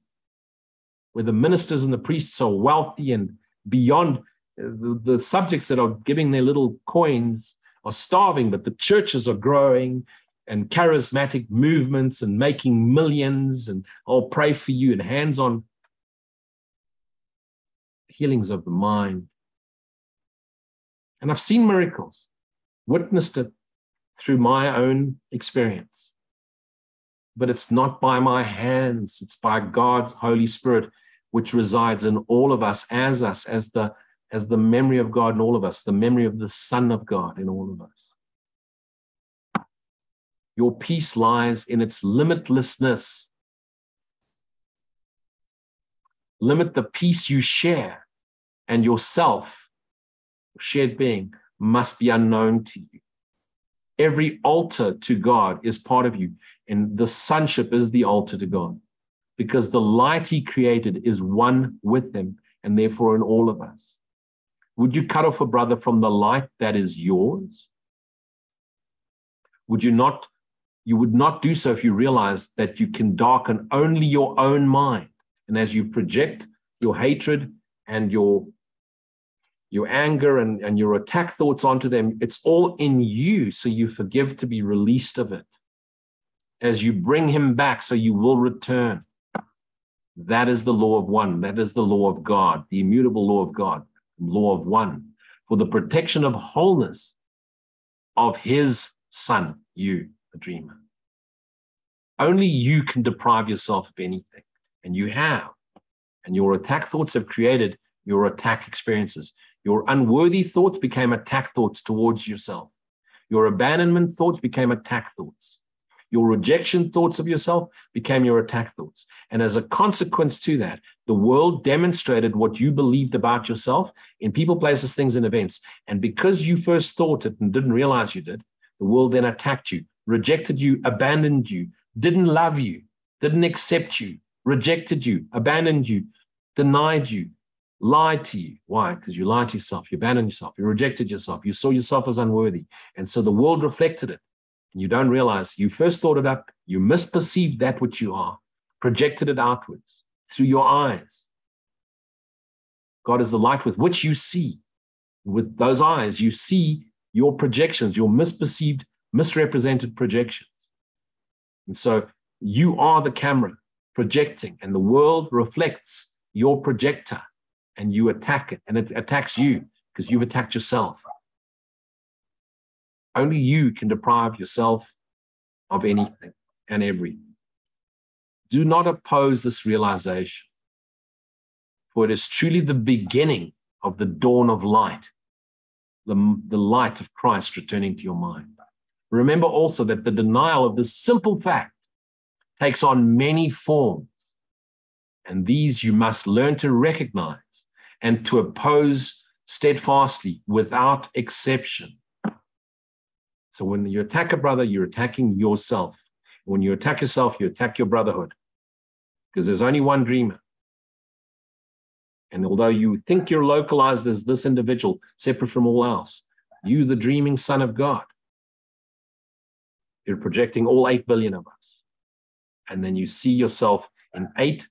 where the ministers and the priests are wealthy and beyond, the, the subjects that are giving their little coins are starving, but the churches are growing and charismatic movements and making millions and I'll pray for you and hands-on healings of the mind. And I've seen miracles, witnessed it through my own experience. But it's not by my hands, it's by God's Holy Spirit, which resides in all of us, as us, as the, as the memory of God in all of us, the memory of the Son of God in all of us. Your peace lies in its limitlessness. Limit the peace you share, and yourself, shared being, must be unknown to you. Every altar to God is part of you, and the sonship is the altar to God, because the light he created is one with him, and therefore in all of us. Would you cut off a brother from the light that is yours? Would you not? You would not do so if you realized that you can darken only your own mind. And as you project your hatred and your, your anger and, and your attack thoughts onto them, it's all in you, so you forgive to be released of it. As you bring him back, so you will return. That is the law of one. That is the law of God, the immutable law of God, law of one, for the protection of wholeness of his son, you, the dreamer. Only you can deprive yourself of anything, and you have. And your attack thoughts have created your attack experiences. Your unworthy thoughts became attack thoughts towards yourself. Your abandonment thoughts became attack thoughts. Your rejection thoughts of yourself became your attack thoughts. And as a consequence to that, the world demonstrated what you believed about yourself in people, places, things, and events. And because you first thought it and didn't realize you did, the world then attacked you, rejected you, abandoned you, didn't love you, didn't accept you, rejected you, abandoned you, denied you, lied to you. Why? Because you lied to yourself, you abandoned yourself, you rejected yourself, you saw yourself as unworthy. And so the world reflected it. You don't realize you first thought it up, you misperceived that which you are, projected it outwards through your eyes. God is the light with which you see. With those eyes, you see your projections, your misperceived, misrepresented projections. And so you are the camera projecting, and the world reflects your projector, and you attack it, and it attacks you because you've attacked yourself. Only you can deprive yourself of anything and everything. Do not oppose this realization, for it is truly the beginning of the dawn of light, the, the light of Christ returning to your mind. Remember also that the denial of this simple fact takes on many forms, and these you must learn to recognize and to oppose steadfastly without exception. So when you attack a brother, you're attacking yourself. When you attack yourself, you attack your brotherhood, because there's only one dreamer. And although you think you're localized as this individual, separate from all else, You, the dreaming son of God. You're projecting all eight billion of us. And then you see yourself in eight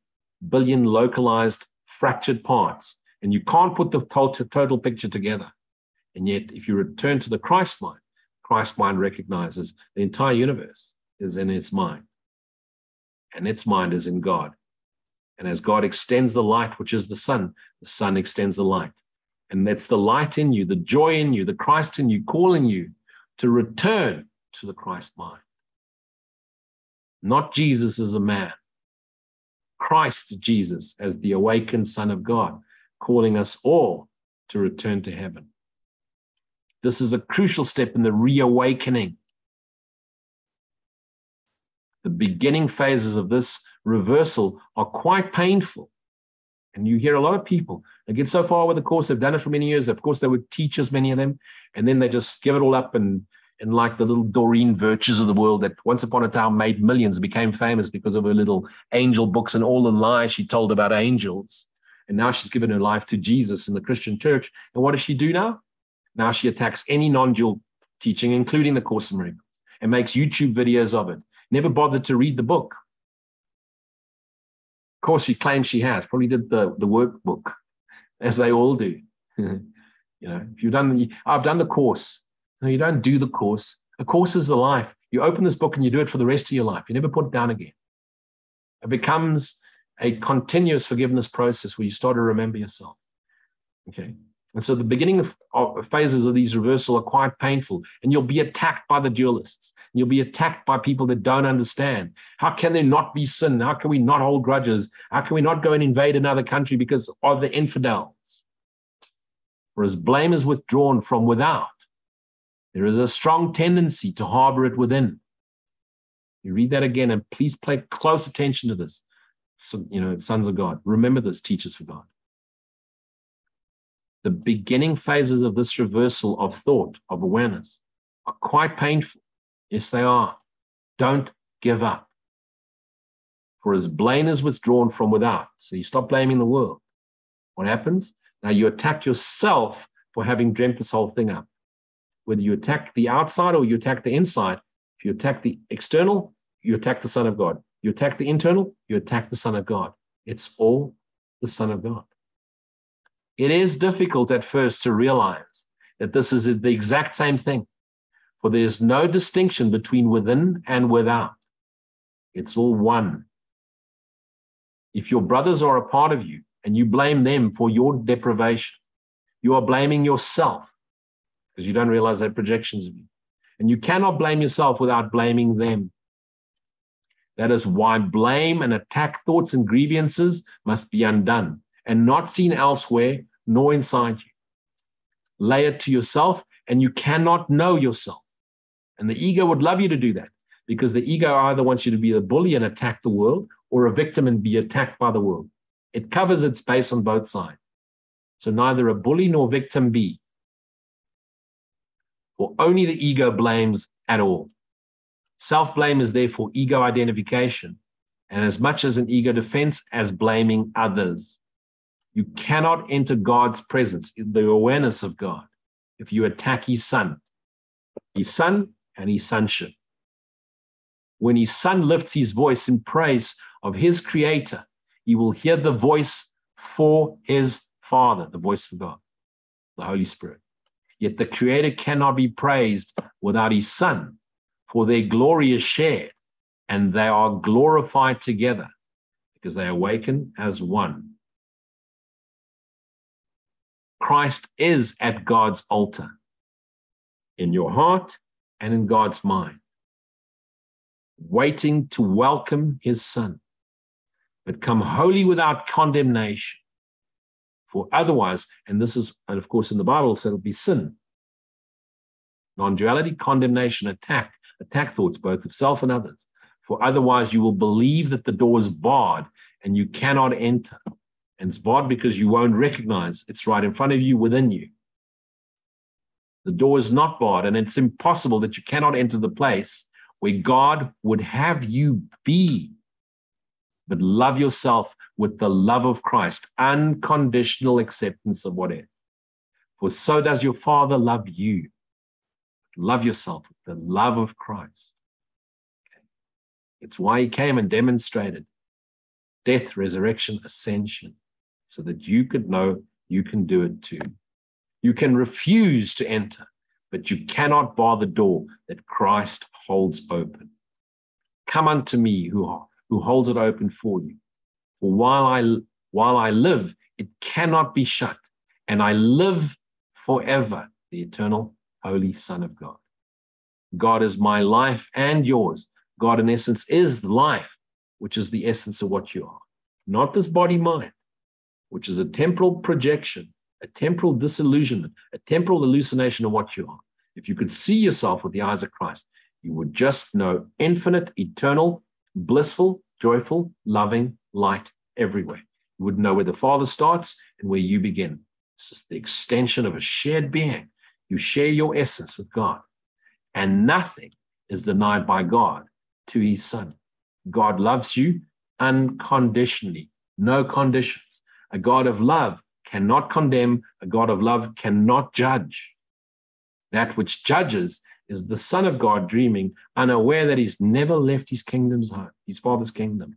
billion localized, fractured parts. And you can't put the total picture together. And yet, if you return to the Christ mind, Christ mind recognizes the entire universe is in its mind. And its mind is in God. And as God extends the light, which is the sun, the sun extends the light. And that's the light in you, the joy in you, the Christ in you, calling you to return to the Christ mind. Not Jesus as a man. Christ Jesus as the awakened Son of God, calling us all to return to heaven. This is a crucial step in the reawakening. The beginning phases of this reversal are quite painful. And you hear a lot of people, they get so far with the course, they've done it for many years. Of course, they were teachers, many of them, and then they just give it all up and and like the little Doreen Virtues of the world that once upon a time made millions, became famous because of her little angel books and all the lies she told about angels. And now she's given her life to Jesus in the Christian church. And what does she do now? Now she attacks any non-dual teaching, including the Course in Miracles, and makes YouTube videos of it. Never bothered to read the book. Of course, she claims she has. Probably did the, the workbook, as they all do. You know, if you've done, I've done the course. No, you don't do the course. The course is the life. You open this book and you do it for the rest of your life. You never put it down again. It becomes a continuous forgiveness process where you start to remember yourself. Okay. And so the beginning of, of phases of these reversal are quite painful, and you'll be attacked by the dualists. You'll be attacked by people that don't understand. How can there not be sin? How can we not hold grudges? How can we not go and invade another country because of the infidels? For as blame is withdrawn from without, there is a strong tendency to harbor it within. You read that again, and please pay close attention to this. So, you know, sons of God, remember this, teachers for God. The beginning phases of this reversal of thought, of awareness, are quite painful. Yes, they are. Don't give up. For as blame is withdrawn from without, so you stop blaming the world. What happens? Now you attack yourself for having dreamt this whole thing up. Whether you attack the outside or you attack the inside, if you attack the external, you attack the Son of God. You attack the internal, you attack the Son of God. It's all the Son of God. It is difficult at first to realize that this is the exact same thing, for there is no distinction between within and without. It's all one. If your brothers are a part of you and you blame them for your deprivation, you are blaming yourself because you don't realize they're projections of you. And you cannot blame yourself without blaming them. That is why blame and attack thoughts and grievances must be undone, and not seen elsewhere, nor inside you. Lay it to yourself, and you cannot know yourself. And the ego would love you to do that, because the ego either wants you to be a bully and attack the world, or a victim and be attacked by the world. It covers its base on both sides. So neither a bully nor victim be. For only the ego blames at all. Self-blame is therefore ego identification, and as much as an ego defense as blaming others. You cannot enter God's presence, the awareness of God, if you attack his son, his son and his sonship. When his son lifts his voice in praise of his creator, he will hear the voice for his father, the voice of God, the Holy Spirit. Yet the creator cannot be praised without his son, for their glory is shared and they are glorified together because they awaken as one. Christ is at God's altar, in your heart and in God's mind, waiting to welcome his son, but come wholly without condemnation. For otherwise, and this is, and of course in the Bible, so it'll be sin, non-duality, condemnation, attack, attack thoughts, both of self and others. For otherwise you will believe that the door is barred and you cannot enter. And it's barred because you won't recognize it's right in front of you, within you. The door is not barred, and it's impossible that you cannot enter the place where God would have you be. But love yourself with the love of Christ, unconditional acceptance of what is. For so does your Father love you, Love yourself with the love of Christ. Okay. It's why he came and demonstrated death, resurrection, ascension, so that you could know you can do it too. You can refuse to enter, but you cannot bar the door that Christ holds open. Come unto me who, who holds it open for you. For while I, while I live, it cannot be shut, and I live forever, the eternal Holy Son of God. God is my life and yours. God, in essence, is the life, which is the essence of what you are. Not this body-mind, which is a temporal projection, a temporal disillusionment, a temporal hallucination of what you are. If you could see yourself with the eyes of Christ, you would just know infinite, eternal, blissful, joyful, loving light everywhere. You would know where the Father starts and where you begin. It's just the extension of a shared being. You share your essence with God, and nothing is denied by God to his Son. God loves you unconditionally, no conditions. A God of love cannot condemn. A God of love cannot judge. That which judges is the Son of God dreaming, unaware that he's never left his kingdom's home, his Father's kingdom.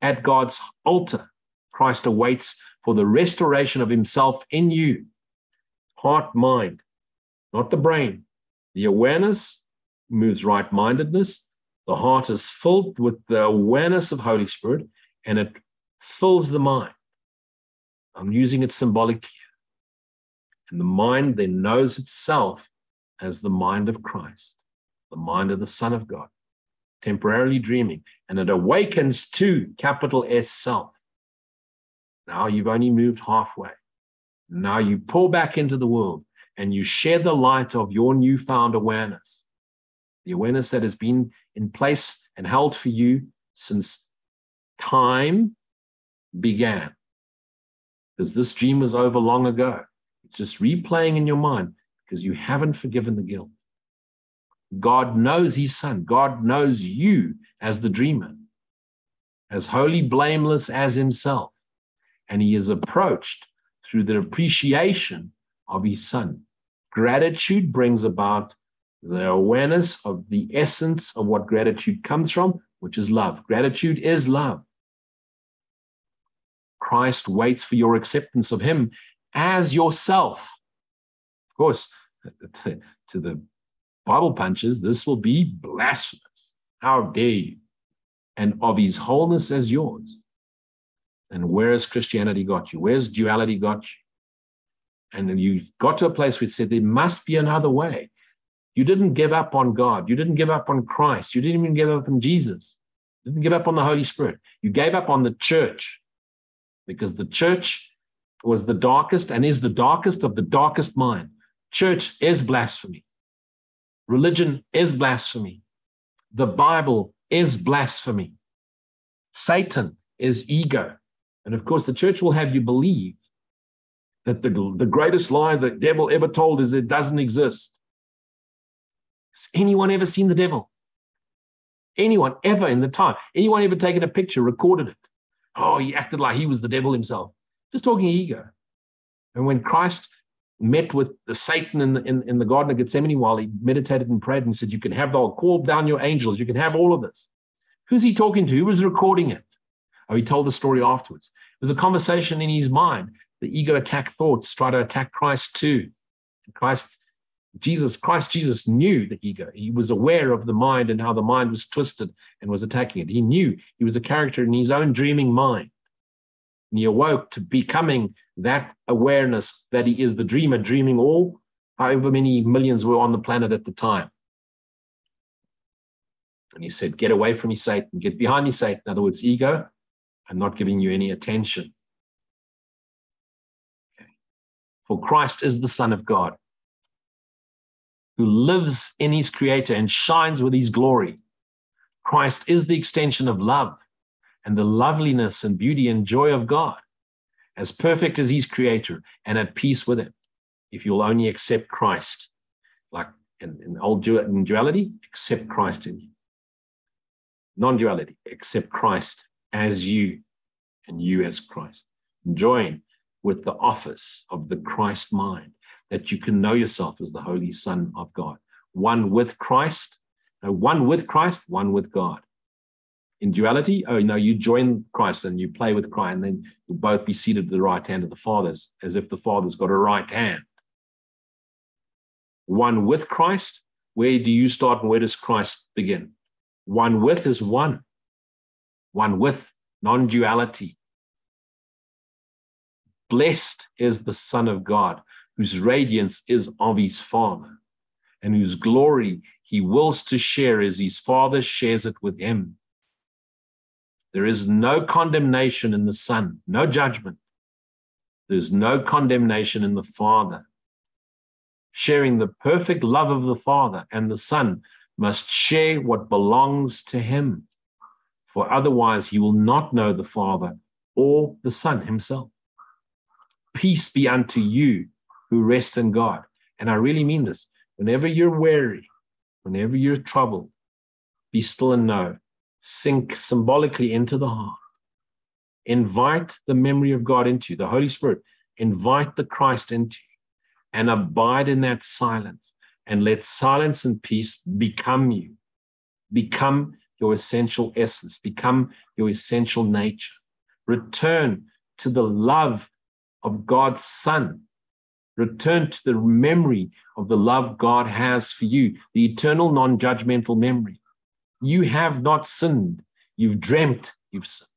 At God's altar, Christ awaits for the restoration of himself in you. Heart, mind, not the brain. The awareness moves right-mindedness. The heart is filled with the awareness of Holy Spirit, and it fills the mind. I'm using it symbolically. And the mind then knows itself as the mind of Christ, the mind of the Son of God, temporarily dreaming. And it awakens to capital S self. Now you've only moved halfway. Now you pull back into the world and you share the light of your newfound awareness, the awareness that has been in place and held for you since time began. Because this dream was over long ago. It's just replaying in your mind because you haven't forgiven the guilt. God knows his Son. God knows you as the dreamer, as wholly blameless as himself. And he is approached through the appreciation of his Son. Gratitude brings about the awareness of the essence of what gratitude comes from, which is love. Gratitude is love. Christ waits for your acceptance of him as yourself. Of course, to the Bible punchers, this will be blasphemous. How dare you? And of his wholeness as yours. And where has Christianity got you? Where's duality got you? And you got to a place where it said there must be another way. You didn't give up on God. You didn't give up on Christ. You didn't even give up on Jesus. You didn't give up on the Holy Spirit. You gave up on the church, because the church was the darkest and is the darkest of the darkest mind. Church is blasphemy. Religion is blasphemy. The Bible is blasphemy. Satan is ego. And of course, the church will have you believe that the, the greatest lie the devil ever told is it doesn't exist. Has anyone ever seen the devil? Anyone ever in the time? Anyone ever taken a picture, recorded it? Oh, he acted like he was the devil himself. Just talking ego. And when Christ met with the Satan in the, in, in the Garden of Gethsemane while he meditated and prayed and said, you can have the whole, call down your angels. You can have all of this. Who's he talking to? Who was recording it? Oh, he told the story afterwards. It was a conversation in his mind. The ego attack thoughts try to attack Christ too. Christ, Jesus, Christ, Jesus knew the ego. He was aware of the mind and how the mind was twisted and was attacking it. He knew he was a character in his own dreaming mind. And he awoke to becoming that awareness that he is the dreamer, dreaming all, however many millions were on the planet at the time. And he said, get away from me, Satan. Get behind me, Satan. In other words, ego, I'm not giving you any attention. Okay. For Christ is the Son of God, who lives in his Creator and shines with his glory. Christ is the extension of love and the loveliness and beauty and joy of God, as perfect as his Creator and at peace with him, if you'll only accept Christ. Like in, in old in duality, accept Christ in you. Non-duality, accept Christ as you and you as Christ. Join with the office of the Christ mind that you can know yourself as the Holy Son of God, one with Christ, no, one with Christ, one with God. In duality, oh, no, you join Christ and you play with Christ, and then you'll both be seated at the right hand of the Father's, as if the Father's got a right hand. One with Christ, where do you start and where does Christ begin? One with is one. One with, non-duality. Blessed is the Son of God, whose radiance is of his Father, and whose glory he wills to share as his Father shares it with him. There is no condemnation in the Son, no judgment. There's no condemnation in the Father. Sharing the perfect love of the Father and the Son must share what belongs to him, for otherwise he will not know the Father or the Son himself. Peace be unto you who rest in God. And I really mean this. Whenever you're weary, whenever you're troubled, be still and know. Sink symbolically into the heart. Invite the memory of God into you, the Holy Spirit. Invite the Christ into you and abide in that silence, and let silence and peace become you, become your essential essence, become your essential nature. Return to the love of God's Son. Return to the memory of the love God has for you, the eternal non-judgmental memory. You have not sinned. You've dreamt you've sinned.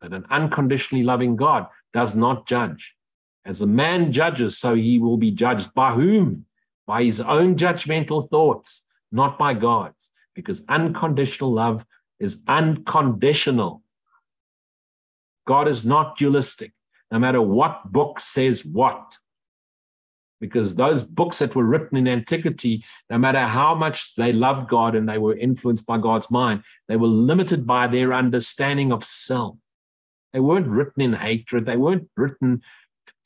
But an unconditionally loving God does not judge. As a man judges, so he will be judged. By whom? By his own judgmental thoughts, not by God's. Because unconditional love is unconditional. God is not dualistic, no matter what book says what. Because those books that were written in antiquity, no matter how much they loved God and they were influenced by God's mind, they were limited by their understanding of self. They weren't written in hatred. They weren't written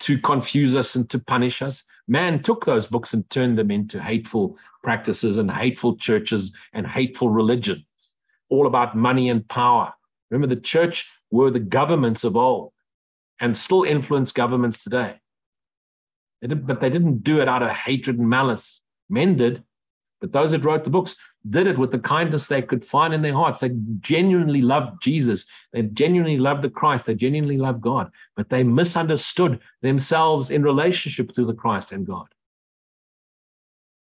to confuse us and to punish us. Man took those books and turned them into hateful practices and hateful churches and hateful religions, all about money and power. Remember, the church were the governments of old and still influence governments today. But they didn't do it out of hatred and malice. Men did, but those that wrote the books did it with the kindness they could find in their hearts. They genuinely loved Jesus. They genuinely loved the Christ. They genuinely loved God. But they misunderstood themselves in relationship to the Christ and God.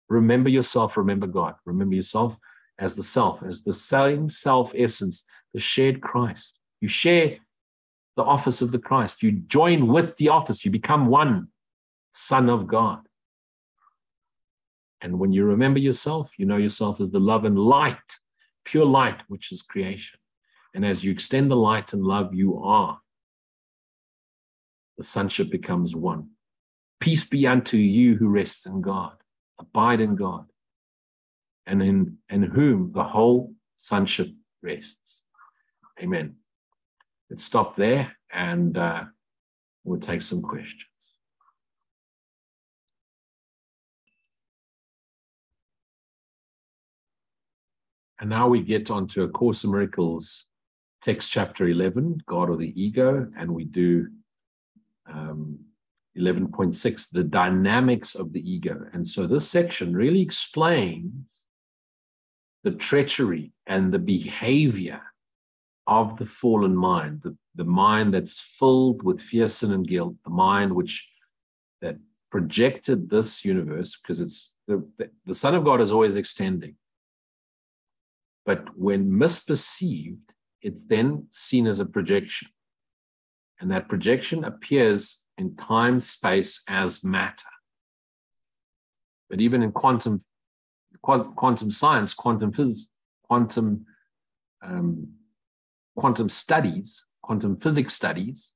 Remember yourself, remember God. Remember yourself as the self, as the same self essence, the shared Christ. You share the office of the Christ. You join with the office. You become one. Son of God. And when you remember yourself, you know yourself as the love and light, pure light, which is creation. And as you extend the light and love, you are. The sonship becomes one. Peace be unto you who rest in God, abide in God, and in, in whom the whole sonship rests. Amen. Let's stop there and uh, we'll take some questions. And now we get onto A Course in Miracles, text chapter eleven, God or the Ego, and we do um, eleven point six, the dynamics of the ego. And so this section really explains the treachery and the behavior of the fallen mind, the, the mind that's filled with fear, sin, and guilt, the mind which that projected this universe, because it's the, the, the Son of God is always extending. But when misperceived, it's then seen as a projection. And that projection appears in time, space, as matter. But even in quantum, quantum science, quantum physics, quantum, um, quantum studies, quantum physics studies,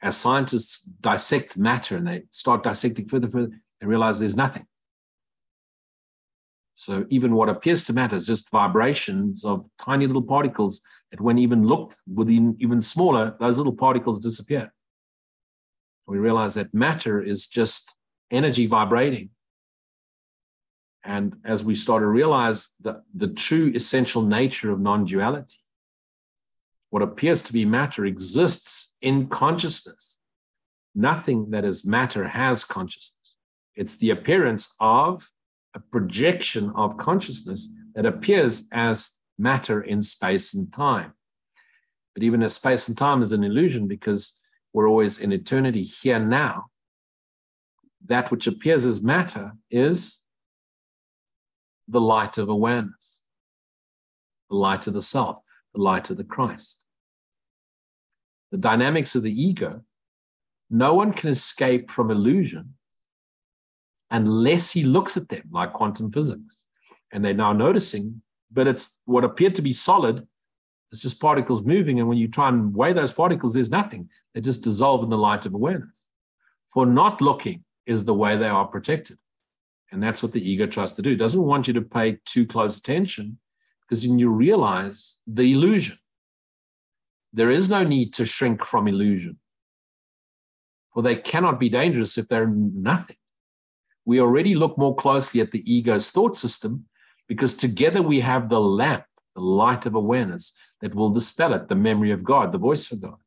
as scientists dissect matter and they start dissecting further, further, they realize there's nothing. So even what appears to matter is just vibrations of tiny little particles that when even looked within even smaller, those little particles disappear. We realize that matter is just energy vibrating. And as we start to realize the, the true essential nature of non-duality, what appears to be matter exists in consciousness. Nothing that is matter has consciousness. It's the appearance of a projection of consciousness that appears as matter in space and time. But even as space and time is an illusion, because we're always in eternity here now, that which appears as matter is the light of awareness, the light of the self, the light of the Christ. The dynamics of the ego, no one can escape from illusion unless he looks at them like quantum physics. And they're now noticing, but it's what appeared to be solid, it's just particles moving. And when you try and weigh those particles, there's nothing. They just dissolve in the light of awareness. For not looking is the way they are protected. And that's what the ego tries to do. It doesn't want you to pay too close attention, because then you realize the illusion. There is no need to shrink from illusion. For they cannot be dangerous if they're nothing. We already look more closely at the ego's thought system, because together we have the lamp, the light of awareness, that will dispel it, the memory of God, the voice for God.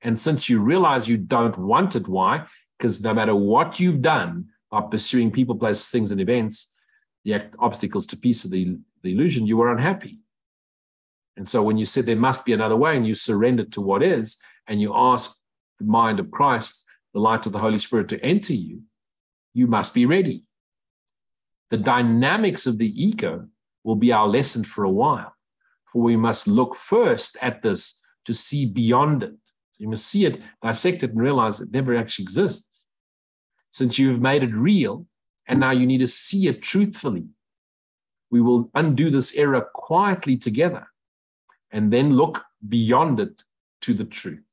And since you realize you don't want it, why? Because no matter what you've done by pursuing people, places, things, and events, the obstacles to peace of the, the illusion, you were unhappy. And so when you said there must be another way, and you surrendered to what is, and you ask the mind of Christ, the light of the Holy Spirit to enter you, you must be ready. The dynamics of the ego will be our lesson for a while, for we must look first at this to see beyond it. You must see it, dissect it, and realize it never actually exists. Since you've made it real, and now you need to see it truthfully, we will undo this error quietly together, and then look beyond it to the truth.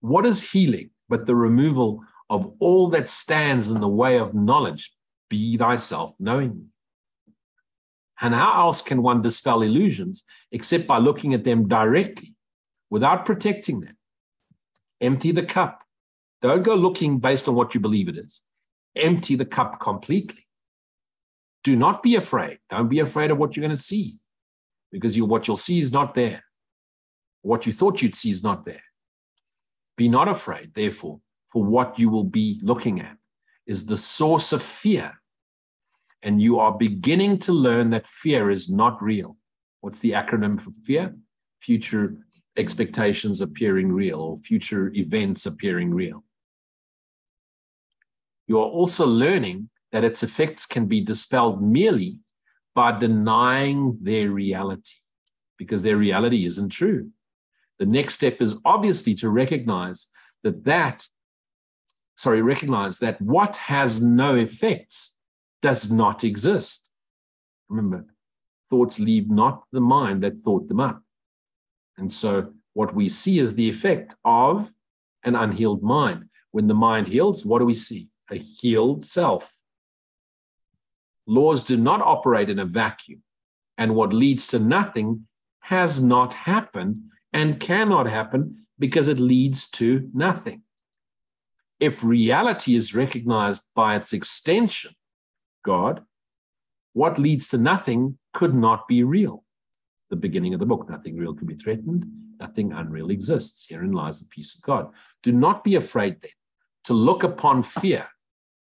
What is healing but the removal of all that stands in the way of knowledge? Be thyself knowingly. And how else can one dispel illusions except by looking at them directly, without protecting them? Empty the cup. Don't go looking based on what you believe it is. Empty the cup completely. Do not be afraid. Don't be afraid of what you're going to see, because you, what you'll see is not there. What you thought you'd see is not there. Be not afraid, therefore, for what you will be looking at is the source of fear. And you are beginning to learn that fear is not real. What's the acronym for fear? Future expectations appearing real, or future events appearing real. You are also learning that its effects can be dispelled merely by denying their reality, because their reality isn't true. The next step is obviously to recognize that that, sorry, recognize that what has no effects does not exist. Remember, thoughts leave not the mind that thought them up. And so what we see is the effect of an unhealed mind. When the mind heals, what do we see? A healed self. Laws do not operate in a vacuum, and what leads to nothing has not happened and cannot happen, because it leads to nothing. If reality is recognized by its extension, God, what leads to nothing could not be real. The beginning of the book, nothing real can be threatened, nothing unreal exists. Herein lies the peace of God. Do not be afraid then to look upon fear,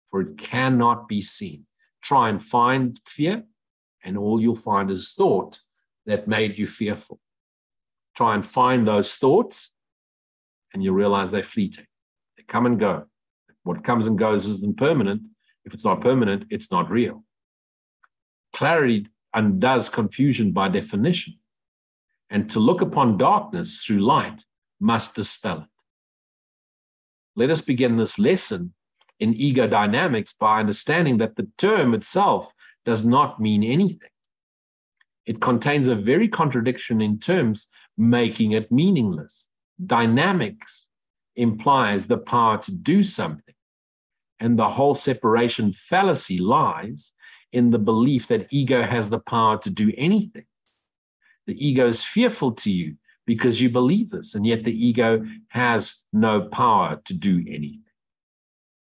for it cannot be seen. Try and find fear, and all you'll find is thought that made you fearful. Try and find those thoughts, and you'll realize they're fleeting. They come and go. What comes and goes isn't permanent. If it's not permanent, it's not real. Clarity undoes confusion by definition, and to look upon darkness through light must dispel it. Let us begin this lesson in ego dynamics by understanding that the term itself does not mean anything. It contains a very contradiction in terms, making it meaningless. Dynamics implies the power to do something, and the whole separation fallacy lies in the belief that ego has the power to do anything. The ego is fearful to you because you believe this, and yet the ego has no power to do anything.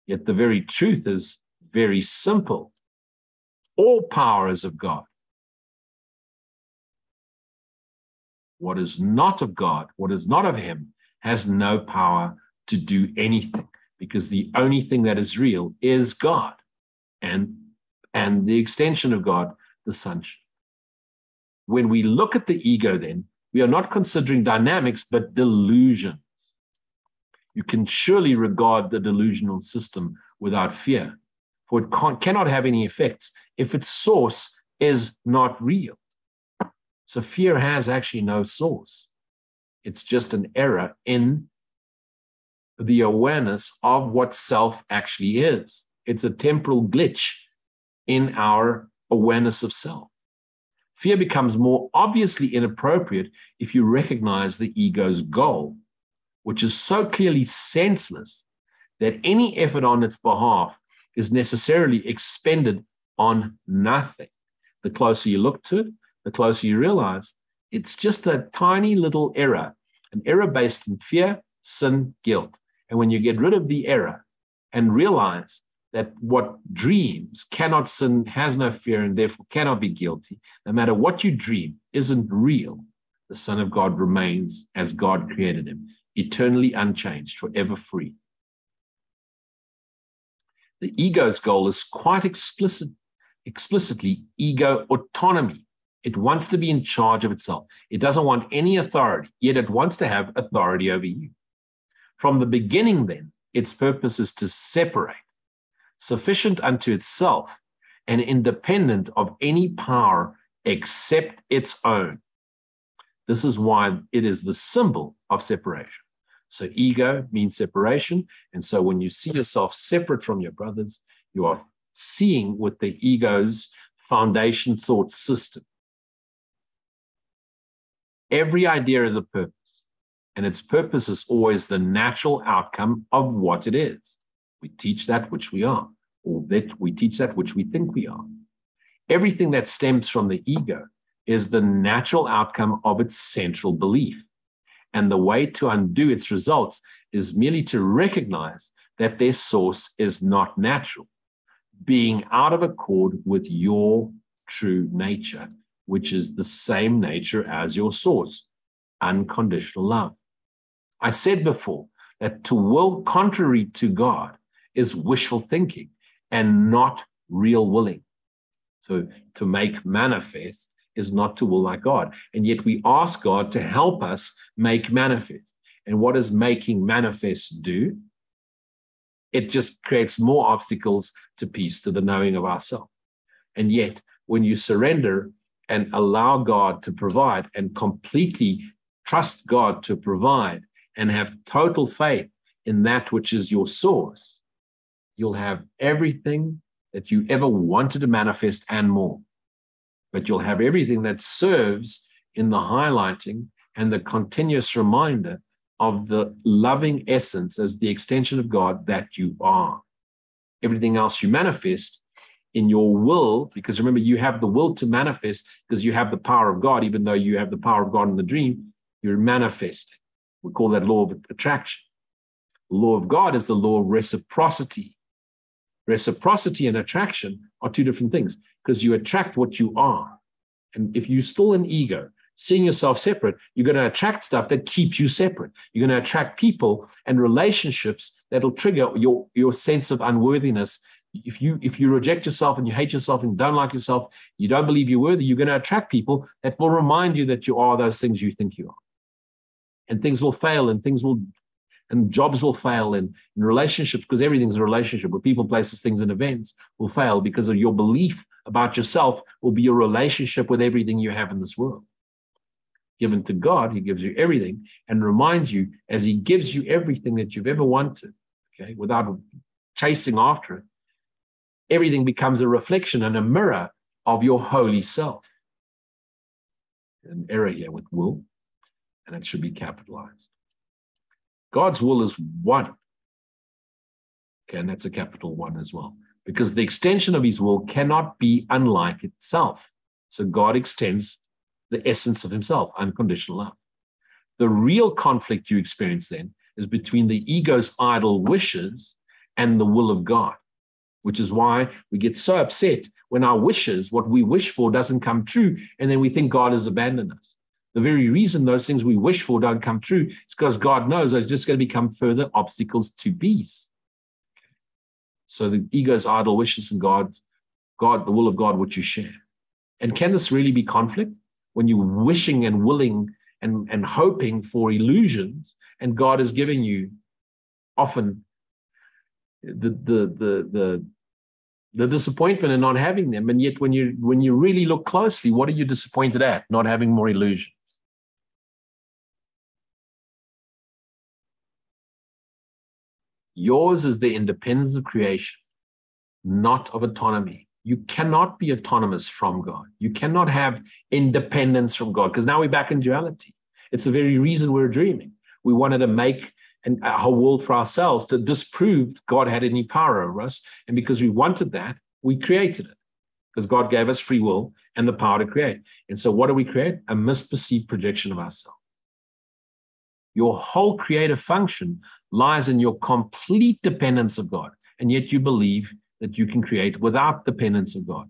Yet the very truth is very simple. All power is of God. What is not of God, what is not of him, has no power to do anything. because the only thing that is real is God and, and the extension of God, the sonship. When we look at the ego, then, we are not considering dynamics, but delusions. You can surely regard the delusional system without fear, for it can't, cannot have any effects if its source is not real. So fear has actually no source. It's just an error in the awareness of what self actually is. It's a temporal glitch in our awareness of self. Fear becomes more obviously inappropriate if you recognize the ego's goal, which is so clearly senseless that any effort on its behalf is necessarily expended on nothing. The closer you look to it, the closer you realize it's just a tiny little error, an error based in fear, sin, guilt. And when you get rid of the error and realize that what dreams cannot sin, has no fear, and therefore cannot be guilty, no matter what you dream, isn't real, the Son of God remains as God created him, eternally unchanged, forever free. The ego's goal is quite explicit, explicitly ego autonomy. It wants to be in charge of itself. It doesn't want any authority, yet it wants to have authority over you. From the beginning, then, its purpose is to separate, sufficient unto itself and independent of any power except its own. This is why it is the symbol of separation. So ego means separation. And so when you see yourself separate from your brothers, you are seeing with the ego's foundation thought system. Every idea is a purpose, and its purpose is always the natural outcome of what it is. We teach that which we are, or that we teach that which we think we are. Everything that stems from the ego is the natural outcome of its central belief. And the way to undo its results is merely to recognize that their source is not natural, being out of accord with your true nature, which is the same nature as your source, unconditional love. I said before that to will contrary to God is wishful thinking and not real willing. So to make manifest is not to will like God. And yet we ask God to help us make manifest. And what does making manifest do? It just creates more obstacles to peace, to the knowing of ourselves. And yet when you surrender and allow God to provide and completely trust God to provide and have total faith in that which is your source, you'll have everything that you ever wanted to manifest and more. But you'll have everything that serves in the highlighting and the continuous reminder of the loving essence as the extension of God that you are. Everything else you manifest in your will, because remember, you have the will to manifest because you have the power of God. Even though you have the power of God in the dream, you're manifesting. We call that law of attraction. The law of God is the law of reciprocity. Reciprocity and attraction are two different things because you attract what you are. And if you're still an ego, seeing yourself separate, you're going to attract stuff that keeps you separate. You're going to attract people and relationships that'll trigger your, your sense of unworthiness. If you, if you reject yourself and you hate yourself and don't like yourself, you don't believe you're worthy, you're going to attract people that will remind you that you are those things you think you are. And things will fail and things will and jobs will fail and, and relationships, because everything's a relationship with people, places, things, and events will fail because of your belief about yourself will be your relationship with everything you have in this world. Given to God, he gives you everything and reminds you as he gives you everything that you've ever wanted, okay, without chasing after it, everything becomes a reflection and a mirror of your holy self. An error here with will, and it should be capitalized. God's will is one. Okay, and that's a capital one as well, because the extension of his will cannot be unlike itself. So God extends the essence of himself, unconditional love. The real conflict you experience then is between the ego's idle wishes and the will of God, which is why we get so upset when our wishes, what we wish for, doesn't come true, and then we think God has abandoned us. The very reason those things we wish for don't come true is because God knows they're just going to become further obstacles to peace. So the ego's idle wishes and God, God, the will of God, which you share. And can this really be conflict when you're wishing and willing and, and hoping for illusions, and God is giving you often the the the the the disappointment in not having them? And yet when you when you really look closely, what are you disappointed at? Not having more illusions. Yours is the independence of creation, not of autonomy. You cannot be autonomous from God. You cannot have independence from God, because now we're back in duality. It's the very reason we're dreaming. We wanted to make an, a world for ourselves to disprove God had any power over us. And because we wanted that, we created it, because God gave us free will and the power to create. And so what do we create? A misperceived projection of ourselves. Your whole creative function lies in your complete dependence of God. And yet you believe that you can create without dependence of God,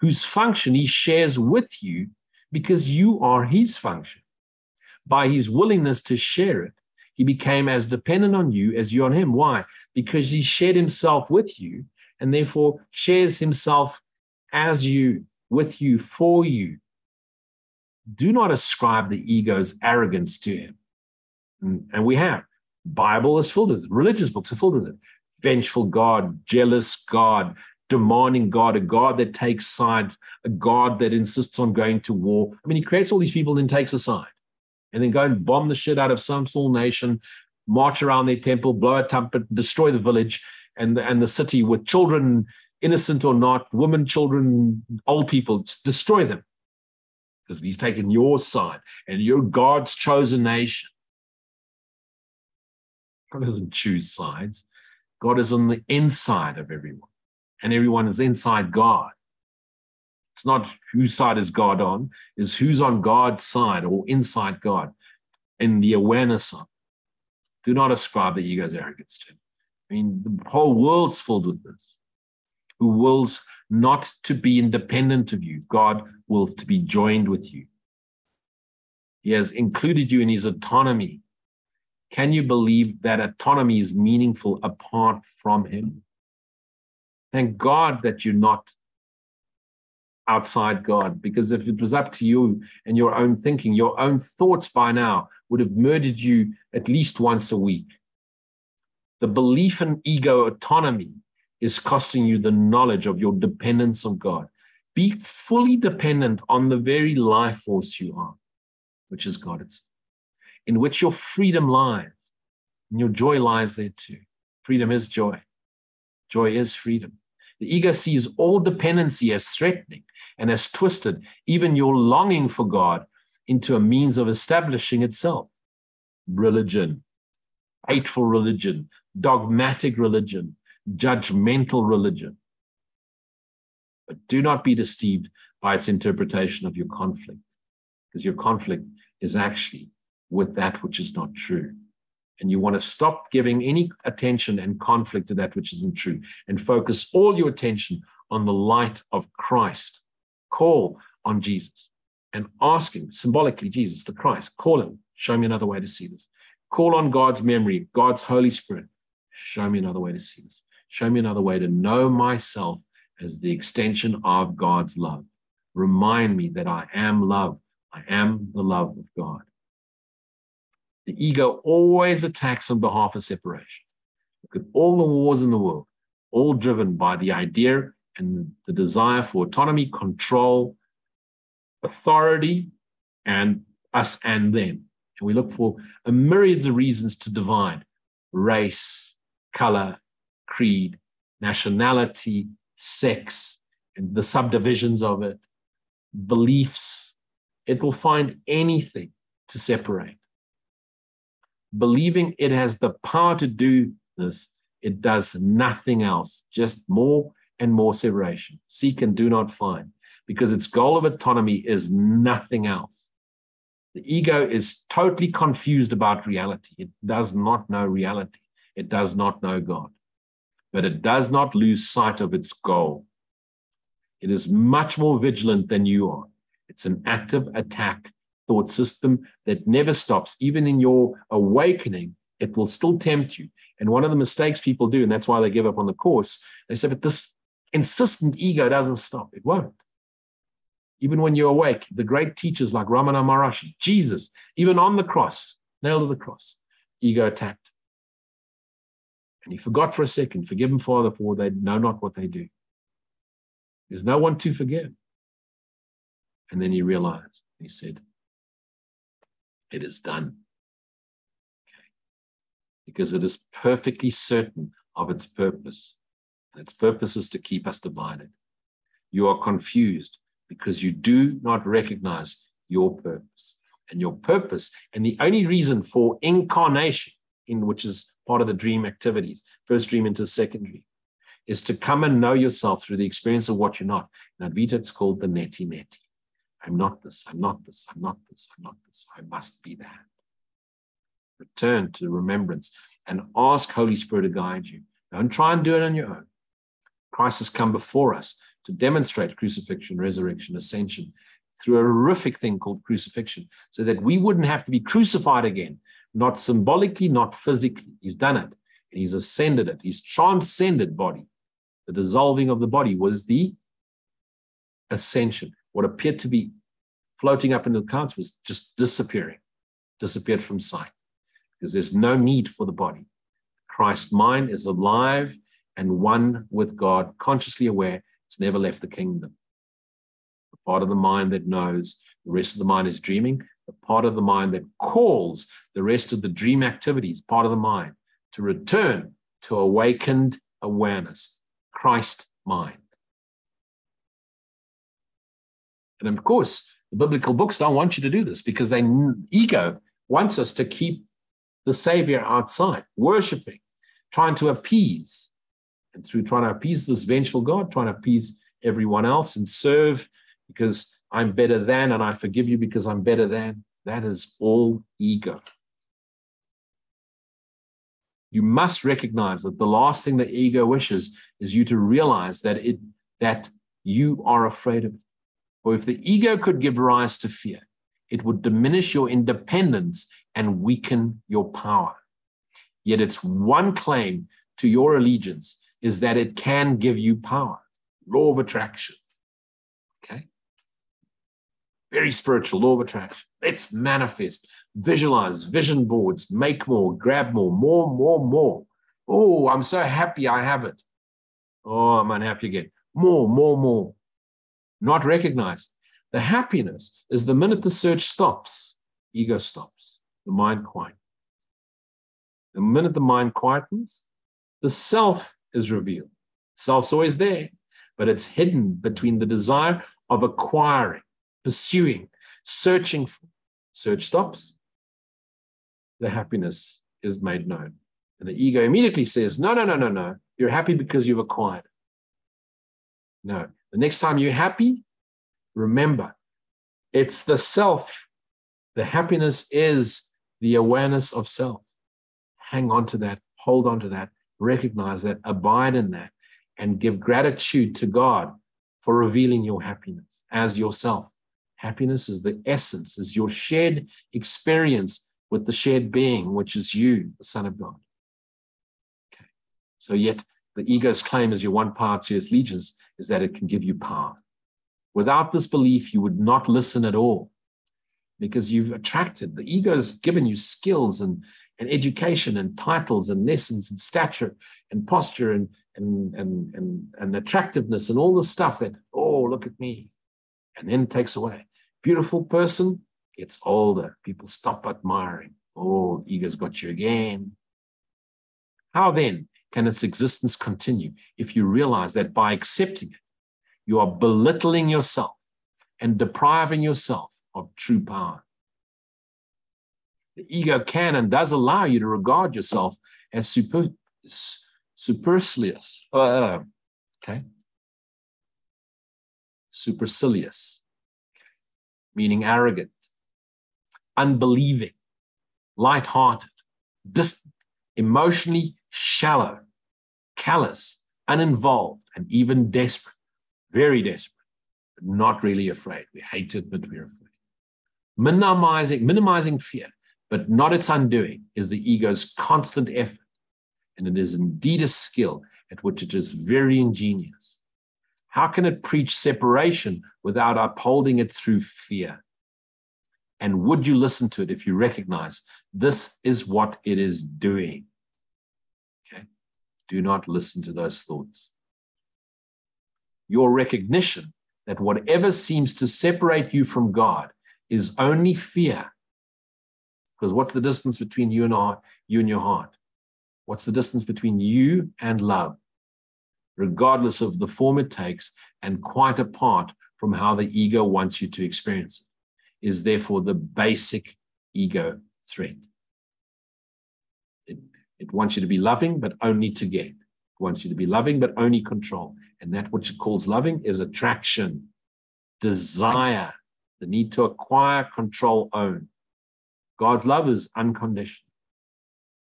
whose function he shares with you because you are his function. By his willingness to share it, he became as dependent on you as you on him. Why? Because he shared himself with you, and therefore shares himself as you, with you, for you. Do not ascribe the ego's arrogance to him. And we have. Bible is filled with it. Religious books are filled with it. Vengeful God, jealous God, demanding God, a God that takes sides, a God that insists on going to war. I mean, he creates all these people and then takes a side. And then go and bomb the shit out of some small nation, march around their temple, blow a trumpet, destroy the village and the, and the city with children, innocent or not, women, children, old people, just destroy them. Because he's taken your side and you're God's chosen nation. God doesn't choose sides. God is on the inside of everyone, and everyone is inside God. It's not whose side is God on, it's who's on God's side or inside God, in the awareness of. Do not ascribe the ego's arrogance to him. I mean, the whole world's filled with this. Who wills not to be independent of you? God wills to be joined with you. He has included you in his autonomy. Can you believe that autonomy is meaningful apart from him? Thank God that you're not outside God, because if it was up to you and your own thinking, your own thoughts by now would have murdered you at least once a week. The belief in ego autonomy is costing you the knowledge of your dependence on God. Be fully dependent on the very life force you are, which is God itself, in which your freedom lies, and your joy lies there too. Freedom is joy. Joy is freedom. The ego sees all dependency as threatening and has twisted even your longing for God into a means of establishing itself. Religion, hateful religion, dogmatic religion, judgmental religion. But do not be deceived by its interpretation of your conflict, because your conflict is actually with that which is not true. And you want to stop giving any attention and conflict to that which isn't true, and focus all your attention on the light of Christ. Call on Jesus and ask him, symbolically, Jesus, the Christ, call him, show me another way to see this. Call on God's memory, God's Holy Spirit, show me another way to see this. Show me another way to know myself as the extension of God's love. Remind me that I am love. I am the love of God. The ego always attacks on behalf of separation. Look at all the wars in the world, all driven by the idea and the desire for autonomy, control, authority, and us and them. And we look for a myriad of reasons to divide: race, color, creed, nationality, sex, and the subdivisions of it, beliefs. It will find anything to separate. Believing it has the power to do this, it does nothing else, just more and more separation. Seek and do not find, because its goal of autonomy is nothing else. The ego is totally confused about reality. It does not know reality. It does not know God. But it does not lose sight of its goal. It is much more vigilant than you are. It's an active attack thought system that never stops. Even in your awakening, it will still tempt you. And one of the mistakes people do, and that's why they give up on the course, they say, but this insistent ego doesn't stop. It won't. Even when you're awake, the great teachers like Ramana Maharshi, Jesus, even on the cross, nailed to the cross, ego attacked. And he forgot for a second, forgive them, Father, for they know not what they do. There's no one to forgive. And then he realized, he said, it is done. Okay. Because it is perfectly certain of its purpose. And its purpose is to keep us divided. You are confused because you do not recognize your purpose. And your purpose, and the only reason for incarnation, in which is part of the dream activities, first dream into secondary, is to come and know yourself through the experience of what you're not. In Advaita, it's called the neti neti. I'm not this, I'm not this, I'm not this, I'm not this. I must be that. Return to remembrance and ask Holy Spirit to guide you. Don't try and do it on your own. Christ has come before us to demonstrate crucifixion, resurrection, ascension through a horrific thing called crucifixion, so that we wouldn't have to be crucified again, not symbolically, not physically. He's done it. And he's ascended it. He's transcended body. The dissolving of the body was the ascension. What appeared to be floating up into the clouds was just disappearing, disappeared from sight, because there's no need for the body. Christ's mind is alive and one with God, consciously aware. It's never left the kingdom. The part of the mind that knows, the rest of the mind is dreaming. The part of the mind that calls the rest of the dream activities, part of the mind, to return to awakened awareness, Christ mind. And of course, the biblical books don't want you to do this, because they ego wants us to keep the Savior outside, worshiping, trying to appease. And through trying to appease this vengeful God, trying to appease everyone else and serve because I'm better than, and I forgive you because I'm better than. That is all ego. You must recognize that the last thing that ego wishes is you to realize that it that you are afraid of it. Or if the ego could give rise to fear, it would diminish your independence and weaken your power. Yet its one claim to your allegiance is that it can give you power. Law of attraction. Okay? Very spiritual, law of attraction. Let's manifest, visualize, vision boards, make more, grab more, more, more, more. Oh, I'm so happy I have it. Oh, I'm unhappy again. More, more, more. Not recognized. The happiness is the minute the search stops, ego stops, the mind quietens. The minute the mind quietens, the self is revealed. Self's always there, but it's hidden between the desire of acquiring, pursuing, searching for. Search stops, the happiness is made known. And the ego immediately says, no, no, no, no, no. You're happy because you've acquired it. No. The next time you're happy, remember, it's the self. The happiness is the awareness of self. Hang on to that, hold on to that, recognize that, abide in that, and give gratitude to God for revealing your happiness as yourself. Happiness is the essence, is your shared experience with the shared being, which is you, the Son of God. Okay. So yet, the ego's claim as your one power to its allegiance is that it can give you power. Without this belief, you would not listen at all, because you've attracted, the ego's given you skills and, and education and titles and lessons and stature and posture and, and, and, and, and attractiveness and all the stuff that, oh, look at me, and then it takes away. Beautiful person gets older. People stop admiring. Oh, ego's got you again. How then can its existence continue if you realize that by accepting it, you are belittling yourself and depriving yourself of true power? The ego can and does allow you to regard yourself as super, supercilious. Uh, okay? Supercilious, meaning arrogant, unbelieving, light-hearted, distant, emotionally shallow, callous, uninvolved, and even desperate, very desperate, but not really afraid. We hate it, but we're afraid. Minimizing, minimizing fear, but not its undoing, is the ego's constant effort and it is indeed a skill at which it is very ingenious. How can it preach separation without upholding it through fear? And would you listen to it if you recognize this is what it is doing? Okay? Do not listen to those thoughts. Your recognition that whatever seems to separate you from God is only fear. Because what's the distance between you and, our, you and your heart? What's the distance between you and love? Regardless of the form it takes and quite apart from how the ego wants you to experience it, is therefore the basic ego threat. It, it wants you to be loving, but only to get. It wants you to be loving, but only control. And that which it calls loving is attraction, desire, the need to acquire, control, own. God's love is unconditional.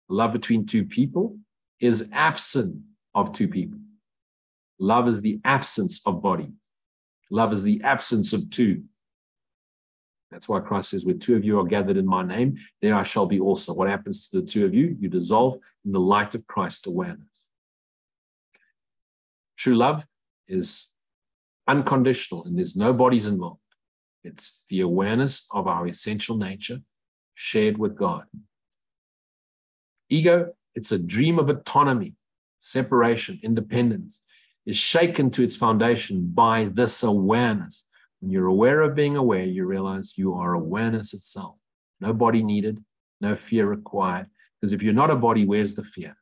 Love between two people is absent of two people. Love is the absence of body. Love is the absence of two. That's why Christ says, where two of you are gathered in my name, there I shall be also. What happens to the two of you? You dissolve in the light of Christ's awareness. Okay. True love is unconditional and there's no bodies involved. It's the awareness of our essential nature shared with God. Ego, it's a dream of autonomy, separation, independence, is shaken to its foundation by this awareness. When you're aware of being aware, you realize you are awareness itself. No body needed, no fear required. Because if you're not a body, where's the fear?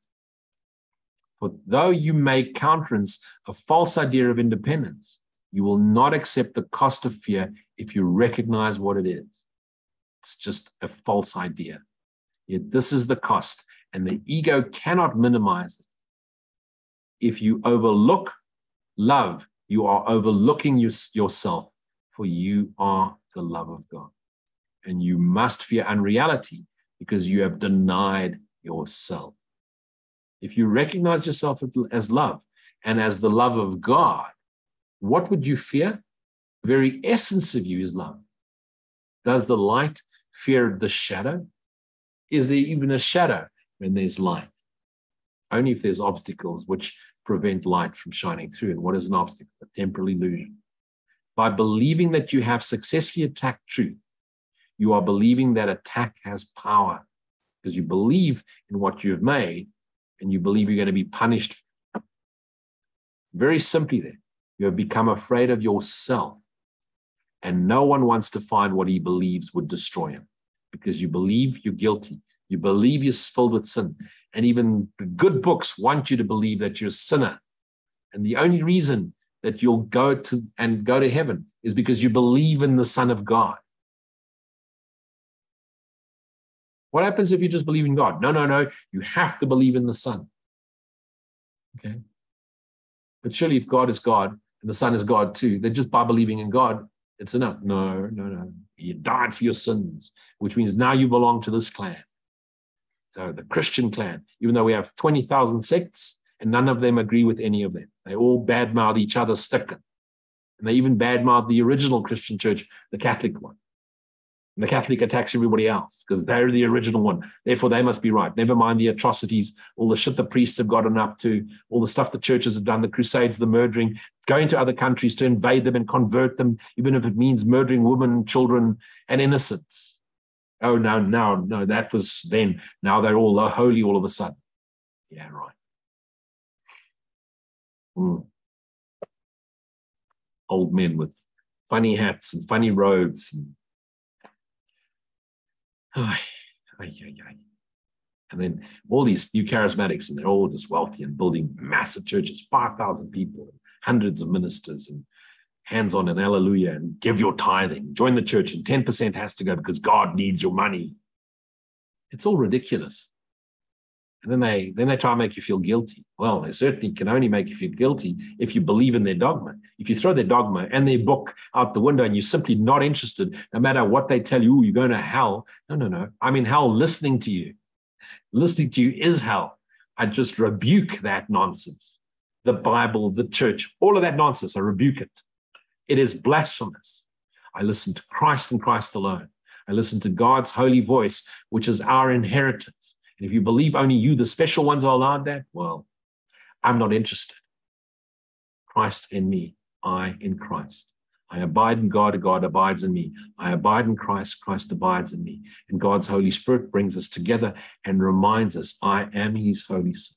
For though you may countenance a false idea of independence, you will not accept the cost of fear if you recognize what it is. It's just a false idea. Yet this is the cost, and the ego cannot minimize it. If you overlook love, you are overlooking you, yourself. For you are the love of God. And you must fear unreality because you have denied yourself. If you recognize yourself as love and as the love of God, what would you fear? The very essence of you is love. Does the light fear the shadow? Is there even a shadow when there's light? Only if there's obstacles which prevent light from shining through. And what is an obstacle? A temporal illusion. By believing that you have successfully attacked truth, you are believing that attack has power because you believe in what you have made and you believe you're going to be punished. Very simply there, you have become afraid of yourself and no one wants to find what he believes would destroy him because you believe you're guilty. You believe you're filled with sin and even the good books want you to believe that you're a sinner. And the only reason that you'll go to and go to heaven is because you believe in the Son of God. What happens if you just believe in God? No, no, no. You have to believe in the Son. Okay. But surely if God is God and the Son is God too, then just by believing in God, it's enough. No, no, no. You died for your sins, which means now you belong to this clan. So the Christian clan, even though we have twenty thousand sects, and none of them agree with any of them. They all badmouth each other, sticking. And they even badmouth the original Christian church, the Catholic one. And the Catholic attacks everybody else because they're the original one. Therefore, they must be right. Never mind the atrocities, all the shit the priests have gotten up to, all the stuff the churches have done, the crusades, the murdering, going to other countries to invade them and convert them, even if it means murdering women, children, and innocents. Oh, no, no, no, that was then. Now they're all holy all of a sudden. Yeah, right. Mm. Old men with funny hats and funny robes. And, oh, oh, yeah, yeah. And then all these new charismatics, and they're all just wealthy and building massive churches, five thousand people, hundreds of ministers, and hands on and hallelujah, and give your tithing, join the church, and ten percent has to go because God needs your money. It's all ridiculous. And then they, then they try and make you feel guilty. Well, they certainly can only make you feel guilty if you believe in their dogma. If you throw their dogma and their book out the window and you're simply not interested, no matter what they tell you, oh, you're going to hell. No, no, no. I'm in hell listening to you. Listening to you is hell. I just rebuke that nonsense. The Bible, the church, all of that nonsense, I rebuke it. It is blasphemous. I listen to Christ and Christ alone. I listen to God's holy voice, which is our inheritance. And if you believe only you, the special ones, are allowed that, well, I'm not interested. Christ in me, I in Christ. I abide in God, God abides in me. I abide in Christ, Christ abides in me. And God's Holy Spirit brings us together and reminds us, I am his holy son.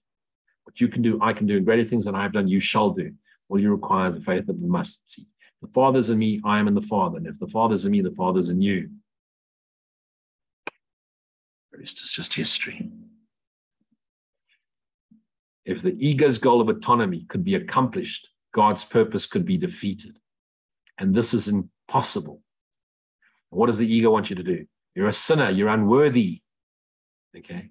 What you can do, I can do, and greater things than I have done, you shall do. All you require is the faith of the mustard seed. The Father's in me, I am in the Father. And if the Father's in me, the Father's in you. The rest is just history. If the ego's goal of autonomy could be accomplished, God's purpose could be defeated. And this is impossible. What does the ego want you to do? You're a sinner. You're unworthy. Okay?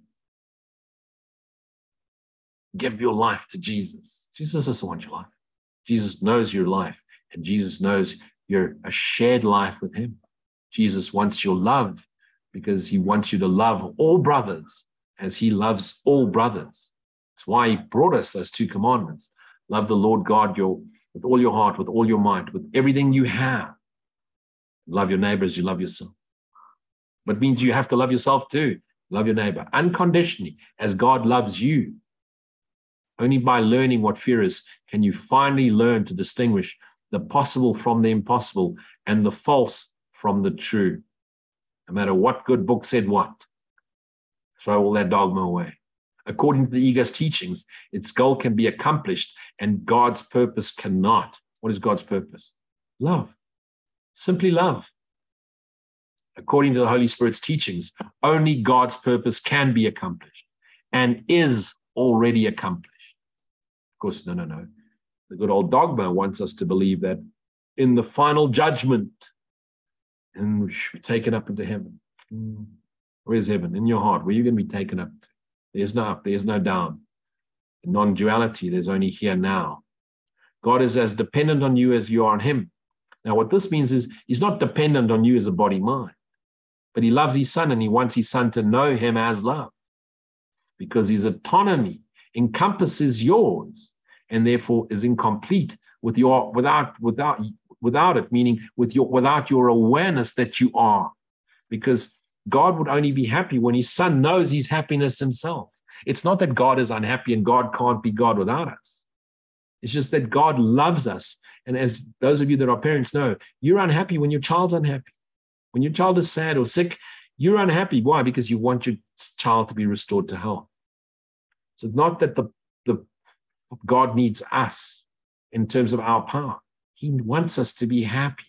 Give your life to Jesus. Jesus doesn't want your life. Jesus knows your life. And Jesus knows you're a shared life with him. Jesus wants your love because he wants you to love all brothers as he loves all brothers. That's why he brought us those two commandments. Love the Lord God your, with all your heart, with all your might, with everything you have. Love your neighbor as you love yourself. But it means you have to love yourself too. Love your neighbor unconditionally as God loves you. Only by learning what fear is can you finally learn to distinguish the possible from the impossible, and the false from the true. No matter what good book said what, throw all that dogma away. According to the ego's teachings, its goal can be accomplished, and God's purpose cannot. What is God's purpose? Love. Simply love. According to the Holy Spirit's teachings, only God's purpose can be accomplished, and is already accomplished. Of course, no, no, no. The good old dogma wants us to believe that in the final judgment, and we should be taken up into heaven. Where's heaven? In your heart. Where are you going to be taken up to? There's no up. There's no down. In non-duality, there's only here now. God is as dependent on you as you are on him. Now, what this means is he's not dependent on you as a body-mind, but he loves his son and he wants his son to know him as love because his autonomy encompasses yours. And therefore is incomplete with your without without without it, meaning with your without your awareness that you are. Because God would only be happy when his son knows his happiness himself. It's not that God is unhappy and God can't be God without us. It's just that God loves us. And as those of you that are parents know, you're unhappy when your child's unhappy. When your child is sad or sick, you're unhappy. Why? Because you want your child to be restored to health. So it's not that the the God needs us in terms of our power. He wants us to be happy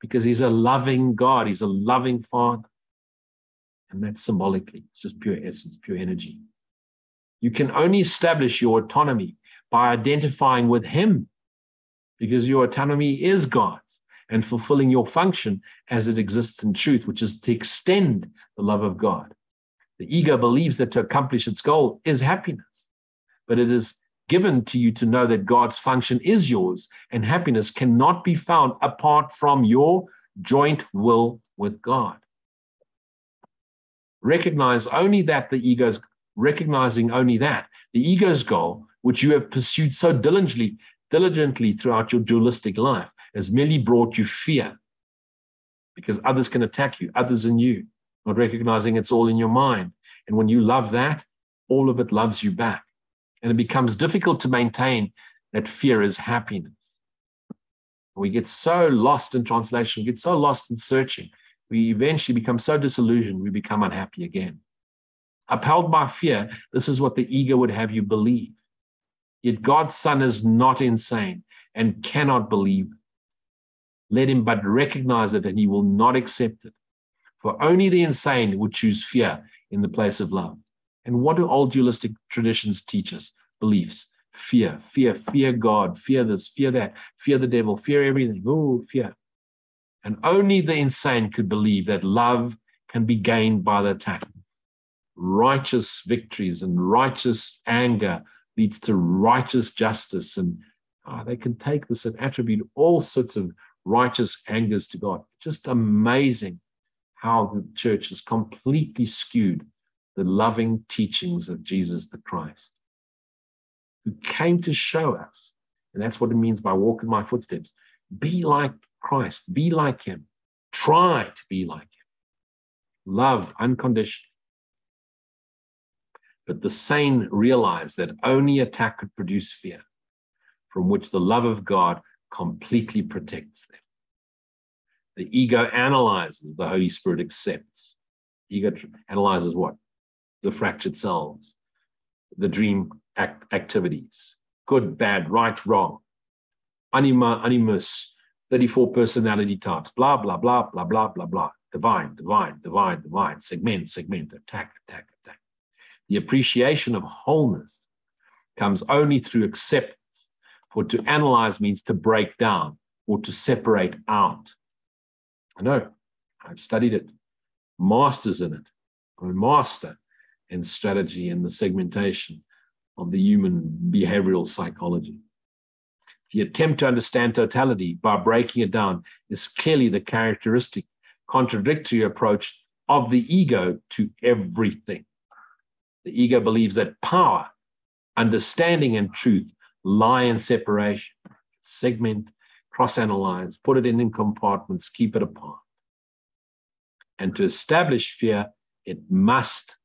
because he's a loving God. He's a loving Father. And that's symbolically. It's just pure essence, pure energy. You can only establish your autonomy by identifying with him because your autonomy is God's and fulfilling your function as it exists in truth, which is to extend the love of God. The ego believes that to accomplish its goal is happiness, but it is given to you to know that God's function is yours, and happiness cannot be found apart from your joint will with God. Recognize only that the ego's, recognizing only that, the ego's goal, which you have pursued so diligently, diligently throughout your dualistic life, has merely brought you fear, because others can attack you, others in you, not recognizing it's all in your mind. And when you love that, all of it loves you back. And it becomes difficult to maintain that fear is happiness. We get so lost in translation, we get so lost in searching. We eventually become so disillusioned, we become unhappy again. Upheld by fear, this is what the ego would have you believe. Yet God's son is not insane and cannot believe. Let him but recognize it and he will not accept it. For only the insane would choose fear in the place of love. And what do old dualistic traditions teach us? Beliefs, fear, fear, fear God, fear this, fear that, fear the devil, fear everything. Ooh, fear. And only the insane could believe that love can be gained by the attack. Righteous victories and righteous anger leads to righteous justice. And oh, they can take this and attribute all sorts of righteous angers to God. Just amazing how the church is completely skewed the loving teachings of Jesus the Christ, who came to show us, and that's what it means by walk in my footsteps, be like Christ, be like him, try to be like him, love unconditionally. But the sane realized that only attack could produce fear, from which the love of God completely protects them. The ego analyzes, the Holy Spirit accepts. Ego analyzes what? The fractured selves, the dream act activities, good, bad, right, wrong, anima, animus, thirty-four personality types, blah, blah, blah, blah, blah, blah, blah, divine, divine, divine, divine, segment, segment, attack, attack, attack. The appreciation of wholeness comes only through acceptance, for to analyze means to break down or to separate out. I know, I've studied it, masters in it. I'm a master in strategy and the segmentation of the human behavioral psychology. The attempt to understand totality by breaking it down is clearly the characteristic contradictory approach of the ego to everything. The ego believes that power, understanding, and truth lie in separation. Segment, cross-analyze, put it in compartments, keep it apart. And to establish fear, it must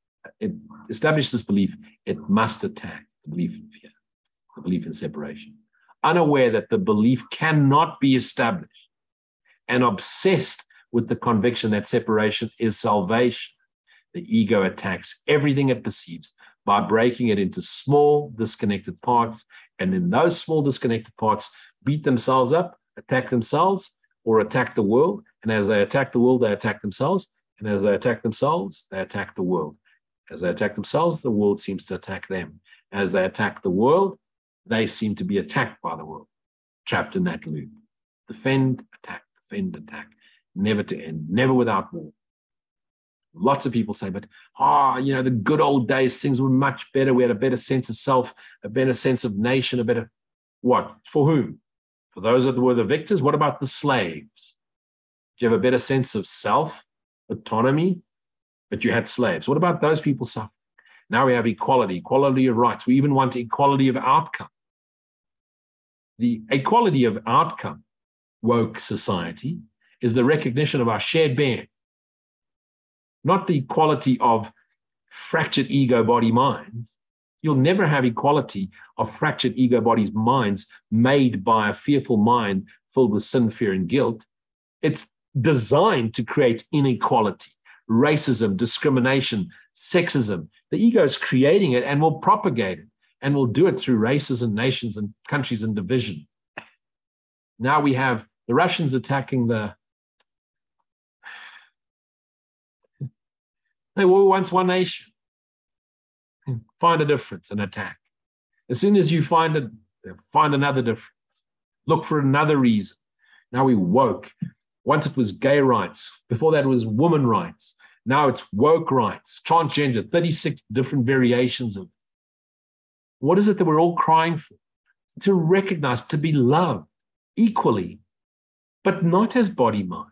it establish this belief, it must attack the belief in fear, the belief in separation. Unaware that the belief cannot be established and obsessed with the conviction that separation is salvation, the ego attacks everything it perceives by breaking it into small, disconnected parts, and in those small, disconnected parts, beat themselves up, attack themselves, or attack the world. And as they attack the world, they attack themselves. And as they attack themselves, they attack the world. As they attack themselves, the world seems to attack them. As they attack the world, they seem to be attacked by the world, trapped in that loop. Defend, attack, defend, attack, never to end, never without war. Lots of people say, but, ah, you know, the good old days, things were much better. We had a better sense of self, a better sense of nation, a better, what? For whom? For those that were the victors? What about the slaves? Do you have a better sense of self, autonomy? But you had slaves. What about those people suffering? Now we have equality, equality of rights. We even want equality of outcome. The equality of outcome, woke society, is the recognition of our shared being, not the equality of fractured ego body minds. You'll never have equality of fractured ego bodies minds made by a fearful mind filled with sin, fear, and guilt. It's designed to create inequality, racism, discrimination, sexism. The ego is creating it and will propagate it and will do it through races and nations and countries and division. Now we have the Russians attacking the... They were once one nation. Find a difference and attack. As soon as you find it, find another difference. Look for another reason. Now we woke. Once it was gay rights. Before that it was women rights. Now it's woke rights, transgender, thirty-six different variations of it. What is it that we're all crying for? To recognize, to be loved equally, but not as body mind.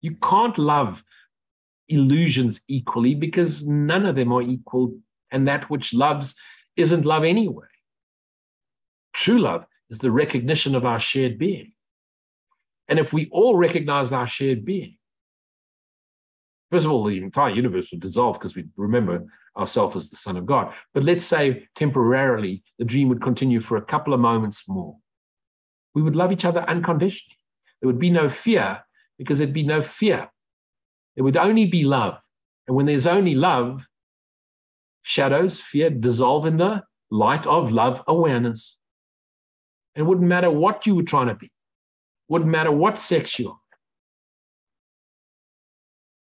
You can't love illusions equally because none of them are equal, and that which loves isn't love anyway. True love is the recognition of our shared being. And if we all recognize our shared being, first of all, the entire universe will dissolve because we remember ourselves as the Son of God. But let's say temporarily the dream would continue for a couple of moments more. We would love each other unconditionally. There would be no fear because there'd be no fear. There would only be love. And when there's only love, shadows, fear dissolve in the light of love awareness. And it wouldn't matter what you were trying to be. Wouldn't matter what sex you are.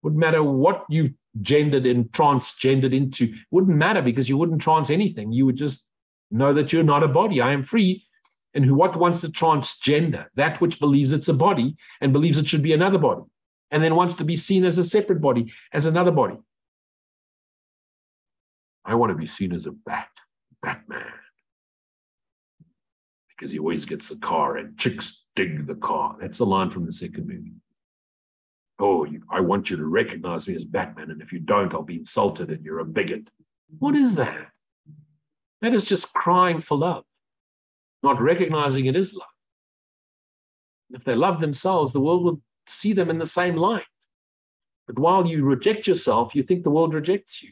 Wouldn't matter what you've gendered and transgendered into. Wouldn't matter because you wouldn't trans anything. You would just know that you're not a body. I am free. And who what wants to transgender? That which believes it's a body and believes it should be another body. And then wants to be seen as a separate body, as another body. I want to be seen as a bat, Batman. Because he always gets the car and chicks dig the car. That's a line from the second movie. Oh, you, I want you to recognize me as Batman, and if you don't, I'll be insulted and you're a bigot. What is that? That is just crying for love, not recognizing it is love. If they love themselves, the world will see them in the same light. But while you reject yourself, you think the world rejects you.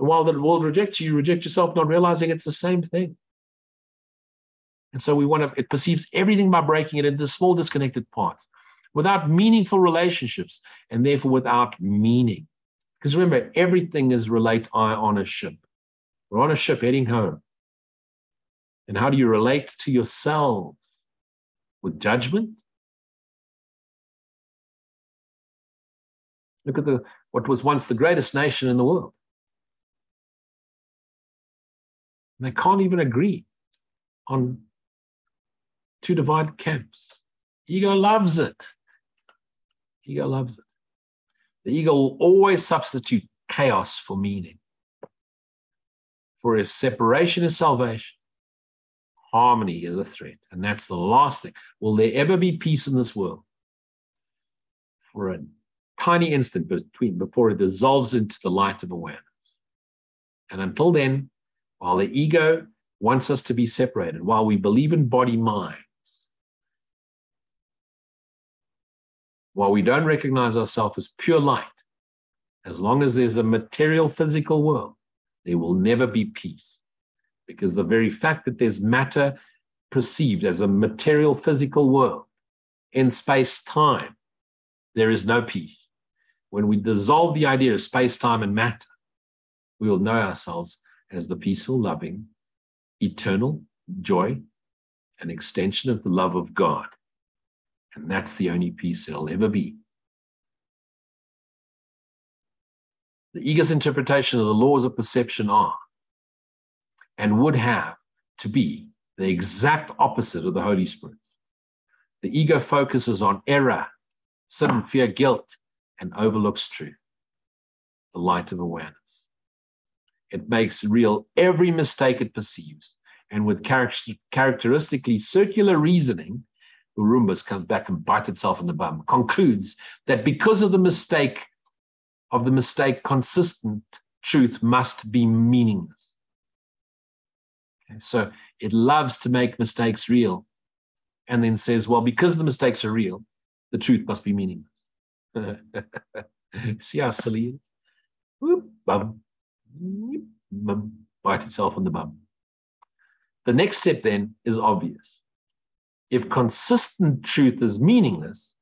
And while the world rejects you, you reject yourself, not realizing it's the same thing. And so we want to, it perceives everything by breaking it into small disconnected parts without meaningful relationships and therefore without meaning. Because remember, everything is relate on a ship. We're on a ship heading home. And how do you relate to yourselves? With judgment? Look at the what was once the greatest nation in the world. And they can't even agree on two divided camps. Ego loves it. Ego loves it. The ego will always substitute chaos for meaning. For if separation is salvation, harmony is a threat. And that's the last thing. Will there ever be peace in this world? For a tiny instant between before it dissolves into the light of awareness. And until then, while the ego wants us to be separated, while we believe in body-minds, while we don't recognize ourselves as pure light, as long as there's a material physical world, there will never be peace. Because the very fact that there's matter perceived as a material physical world in space-time, there is no peace. When we dissolve the idea of space-time and matter, we will know ourselves as the peaceful, loving, eternal joy, an extension of the love of God. And that's the only peace there'll ever be. The ego's interpretation of the laws of perception are and would have to be the exact opposite of the Holy Spirit. The ego focuses on error, sin, fear, guilt, and overlooks truth, the light of awareness. It makes real every mistake it perceives, and with character, characteristically circular reasoning, the Roombas comes back and bites itself in the bum, concludes that because of the mistake, of the mistake, consistent truth must be meaningless. Okay, so it loves to make mistakes real and then says, well, because the mistakes are real, the truth must be meaningless. See how silly it is? Whoop, bum, bum, bite itself on the bum. The next step then is obvious. If consistent truth is meaningless,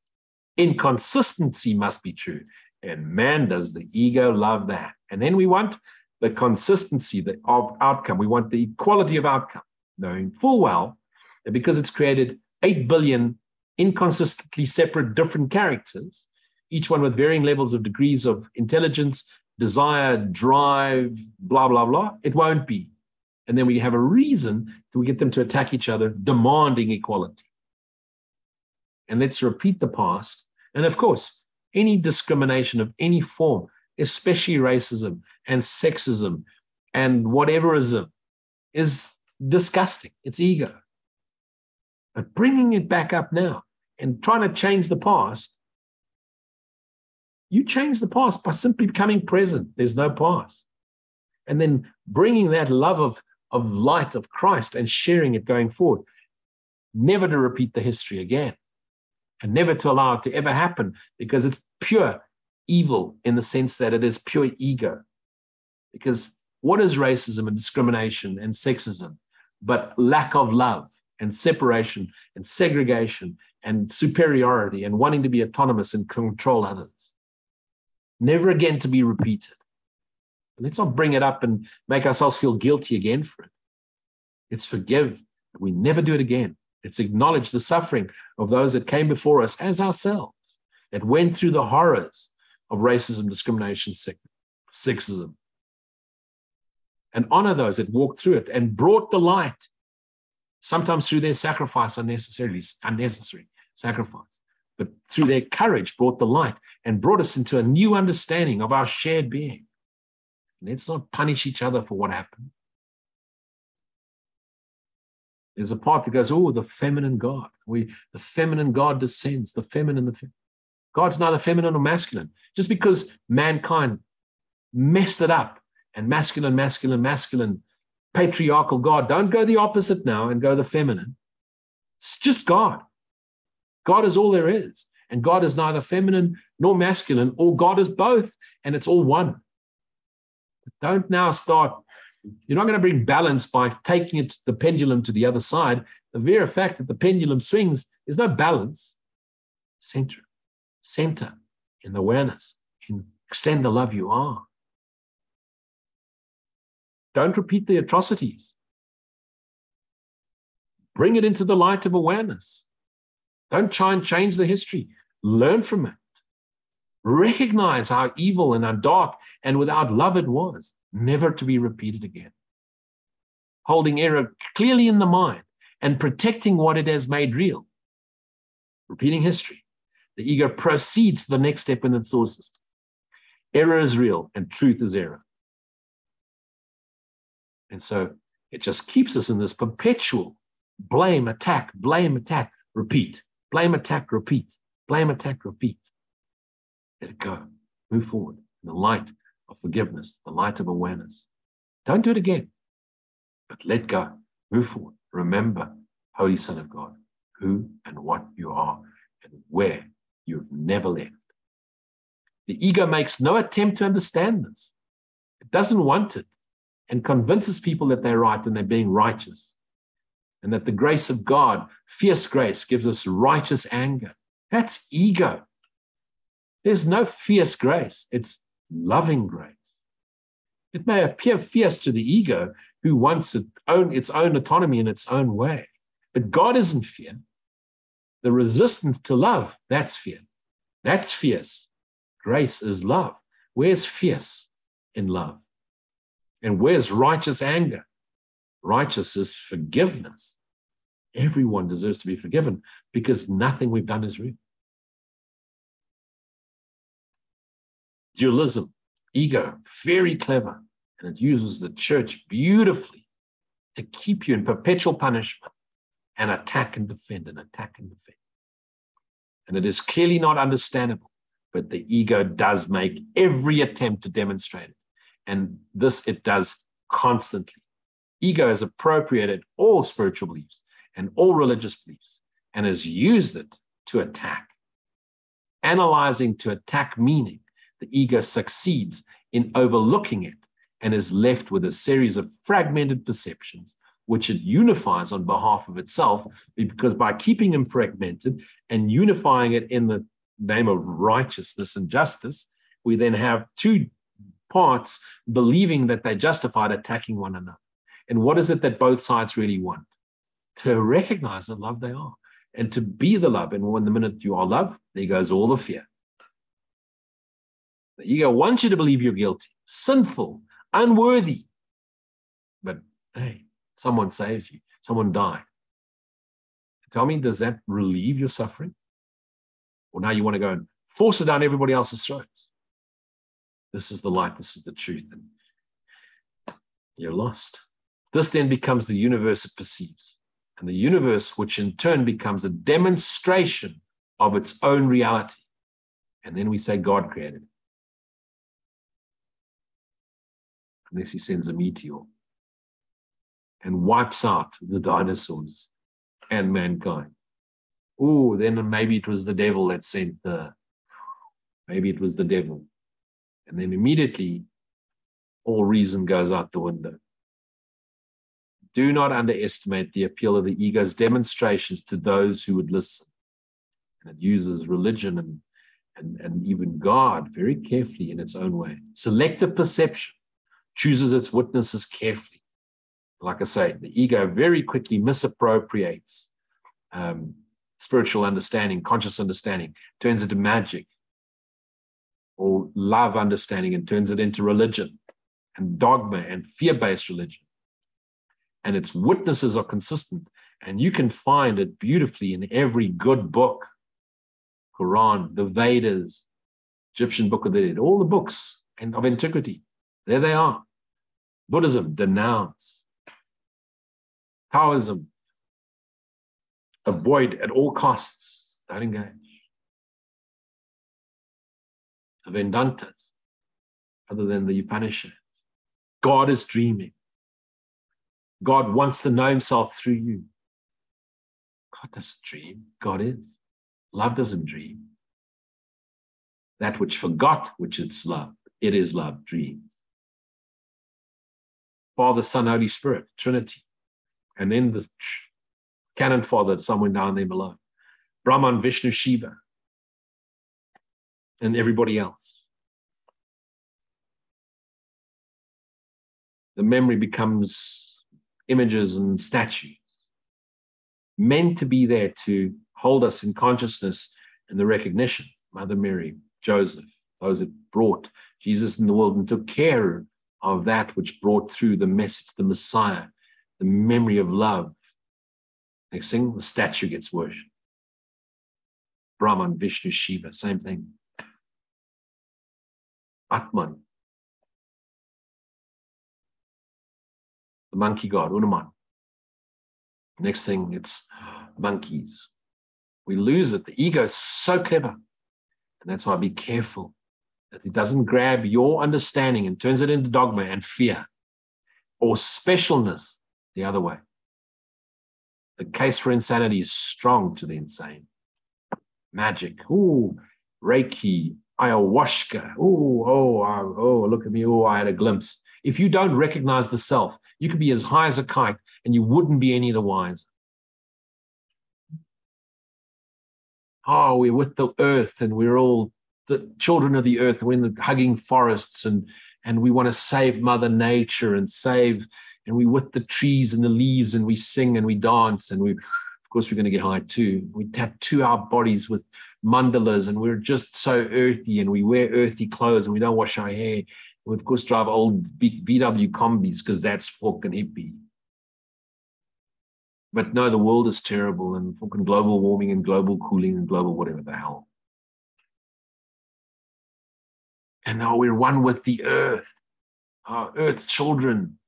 inconsistency must be true. And man, does the ego love that. And then we want the consistency of outcome. We want the equality of outcome, knowing full well that because it's created eight billion inconsistently separate different characters, each one with varying levels of degrees of intelligence, desire, drive, blah, blah, blah, it won't be. And then we have a reason that we get them to attack each other, demanding equality. And let's repeat the past. And of course, any discrimination of any form, especially racism and sexism and whateverism, is disgusting. It's ego. But bringing it back up now and trying to change the past, you change the past by simply becoming present. There's no past. And then bringing that love of of light of Christ and sharing it going forward, never to repeat the history again and never to allow it to ever happen, because it's pure evil in the sense that it is pure ego. Because what is racism and discrimination and sexism but lack of love and separation and segregation and superiority and wanting to be autonomous and control others? Never again to be repeated. Let's not bring it up and make ourselves feel guilty again for it. Let's forgive. We never do it again. Let's acknowledge the suffering of those that came before us as ourselves, that went through the horrors of racism, discrimination, sexism. And honor those that walked through it and brought the light, sometimes through their sacrifice, unnecessarily, unnecessary sacrifice, but through their courage brought the light and brought us into a new understanding of our shared being. Let's not punish each other for what happened. There's a part that goes, oh, the feminine God. We, the feminine God descends, the feminine. The fe- God's neither feminine nor masculine. Just because mankind messed it up and masculine, masculine, masculine, patriarchal God, don't go the opposite now and go the feminine. It's just God. God is all there is. And God is neither feminine nor masculine, or God is both, and it's all one. Don't now start. You're not going to bring balance by taking it, the pendulum to the other side. The mere fact that the pendulum swings is no balance. Center. Center in the awareness. In extend the love you are. Don't repeat the atrocities. Bring it into the light of awareness. Don't try and change the history. Learn from it. Recognize how evil and how dark and without love it was, never to be repeated again. Holding error clearly in the mind and protecting what it has made real. Repeating history. The ego proceeds to the next step in the thought system. Error is real and truth is error. And so it just keeps us in this perpetual blame, attack, blame, attack, repeat. Blame, attack, repeat. Blame, attack, repeat. Let it go. Move forward in the light of forgiveness, the light of awareness. Don't do it again, but let go. Move forward. Remember, Holy Son of God, who and what you are and where you've never left. The ego makes no attempt to understand this. It doesn't want it and convinces people that they're right and they're being righteous. And that the grace of God, fierce grace, gives us righteous anger. That's ego. There's no fierce grace. It's loving grace. It may appear fierce to the ego who wants its own, its own autonomy in its own way. But God isn't fear. The resistance to love, that's fear. That's fierce. Grace is love. Where's fierce in love? And where's righteous anger? Righteous is forgiveness. Everyone deserves to be forgiven because nothing we've done is real. Dualism, ego, very clever. And it uses the church beautifully to keep you in perpetual punishment and attack and defend and attack and defend. And it is clearly not understandable, but the ego does make every attempt to demonstrate it. And this it does constantly. Ego has appropriated all spiritual beliefs and all religious beliefs and has used it to attack. Analyzing to attack meaning, the ego succeeds in overlooking it and is left with a series of fragmented perceptions, which it unifies on behalf of itself, because by keeping them fragmented and unifying it in the name of righteousness and justice, we then have two parts believing that they justified attacking one another. And what is it that both sides really want? To recognize the love they are and to be the love. And when the minute you are love, there goes all the fear. The ego wants you to believe you're guilty, sinful, unworthy. But hey, someone saves you. Someone died. Tell me, does that relieve your suffering? Or now you want to go and force it down everybody else's throats. This is the light. This is the truth. And you're lost. This then becomes the universe it perceives, and the universe, which in turn becomes a demonstration of its own reality. And then we say God created it. Unless he sends a meteor and wipes out the dinosaurs and mankind. Oh, then maybe it was the devil that sent the, maybe it was the devil. And then immediately all reason goes out the window. Do not underestimate the appeal of the ego's demonstrations to those who would listen. And it uses religion and, and, and even God very carefully in its own way. Selective perception chooses its witnesses carefully. Like I say, the ego very quickly misappropriates um, spiritual understanding, conscious understanding, turns it to magic or love understanding and turns it into religion and dogma and fear-based religion. And its witnesses are consistent. And you can find it beautifully in every good book. Quran, the Vedas, Egyptian Book of the Dead, all the books of antiquity. There they are. Buddhism, denounce. Taoism, avoid at all costs. Don't engage. The Vedantas, other than the Upanishads. God is dreaming. God wants to know himself through you. God doesn't dream. God is. Love doesn't dream. That which forgot, which it's love, it is love, dreams. Father, Son, Holy Spirit, Trinity. And then the canon father somewhere down there below. Brahman, Vishnu, Shiva. And everybody else. The memory becomes images and statues, meant to be there to hold us in consciousness and the recognition. Mother Mary, Joseph, those that brought Jesus in the world and took care of that which brought through the message, the Messiah, the memory of love. Next thing, the statue gets worshipped. Brahman, Vishnu, Shiva, same thing. Atman, the monkey god, Unuman. Next thing, it's monkeys. We lose it. The ego is so clever. And that's why be careful that it doesn't grab your understanding and turns it into dogma and fear or specialness the other way. The case for insanity is strong to the insane. Magic, ooh, Reiki, ayahuasca, ooh, oh, oh, oh, look at me, oh, I had a glimpse. If you don't recognize the self, you could be as high as a kite and you wouldn't be any the wiser. Oh, we're with the earth and we're all the children of the earth. We're in the hugging forests and, and we want to save Mother Nature and save, and we're with the trees and the leaves and we sing and we dance and we, of course, we're going to get high too. We tattoo our bodies with mandalas and we're just so earthy and we wear earthy clothes and we don't wash our hair. We, of course, drive old B W combis because that's fucking hippie. But no, the world is terrible and fucking global warming and global cooling and global whatever the hell. And now we're one with the earth, our earth children.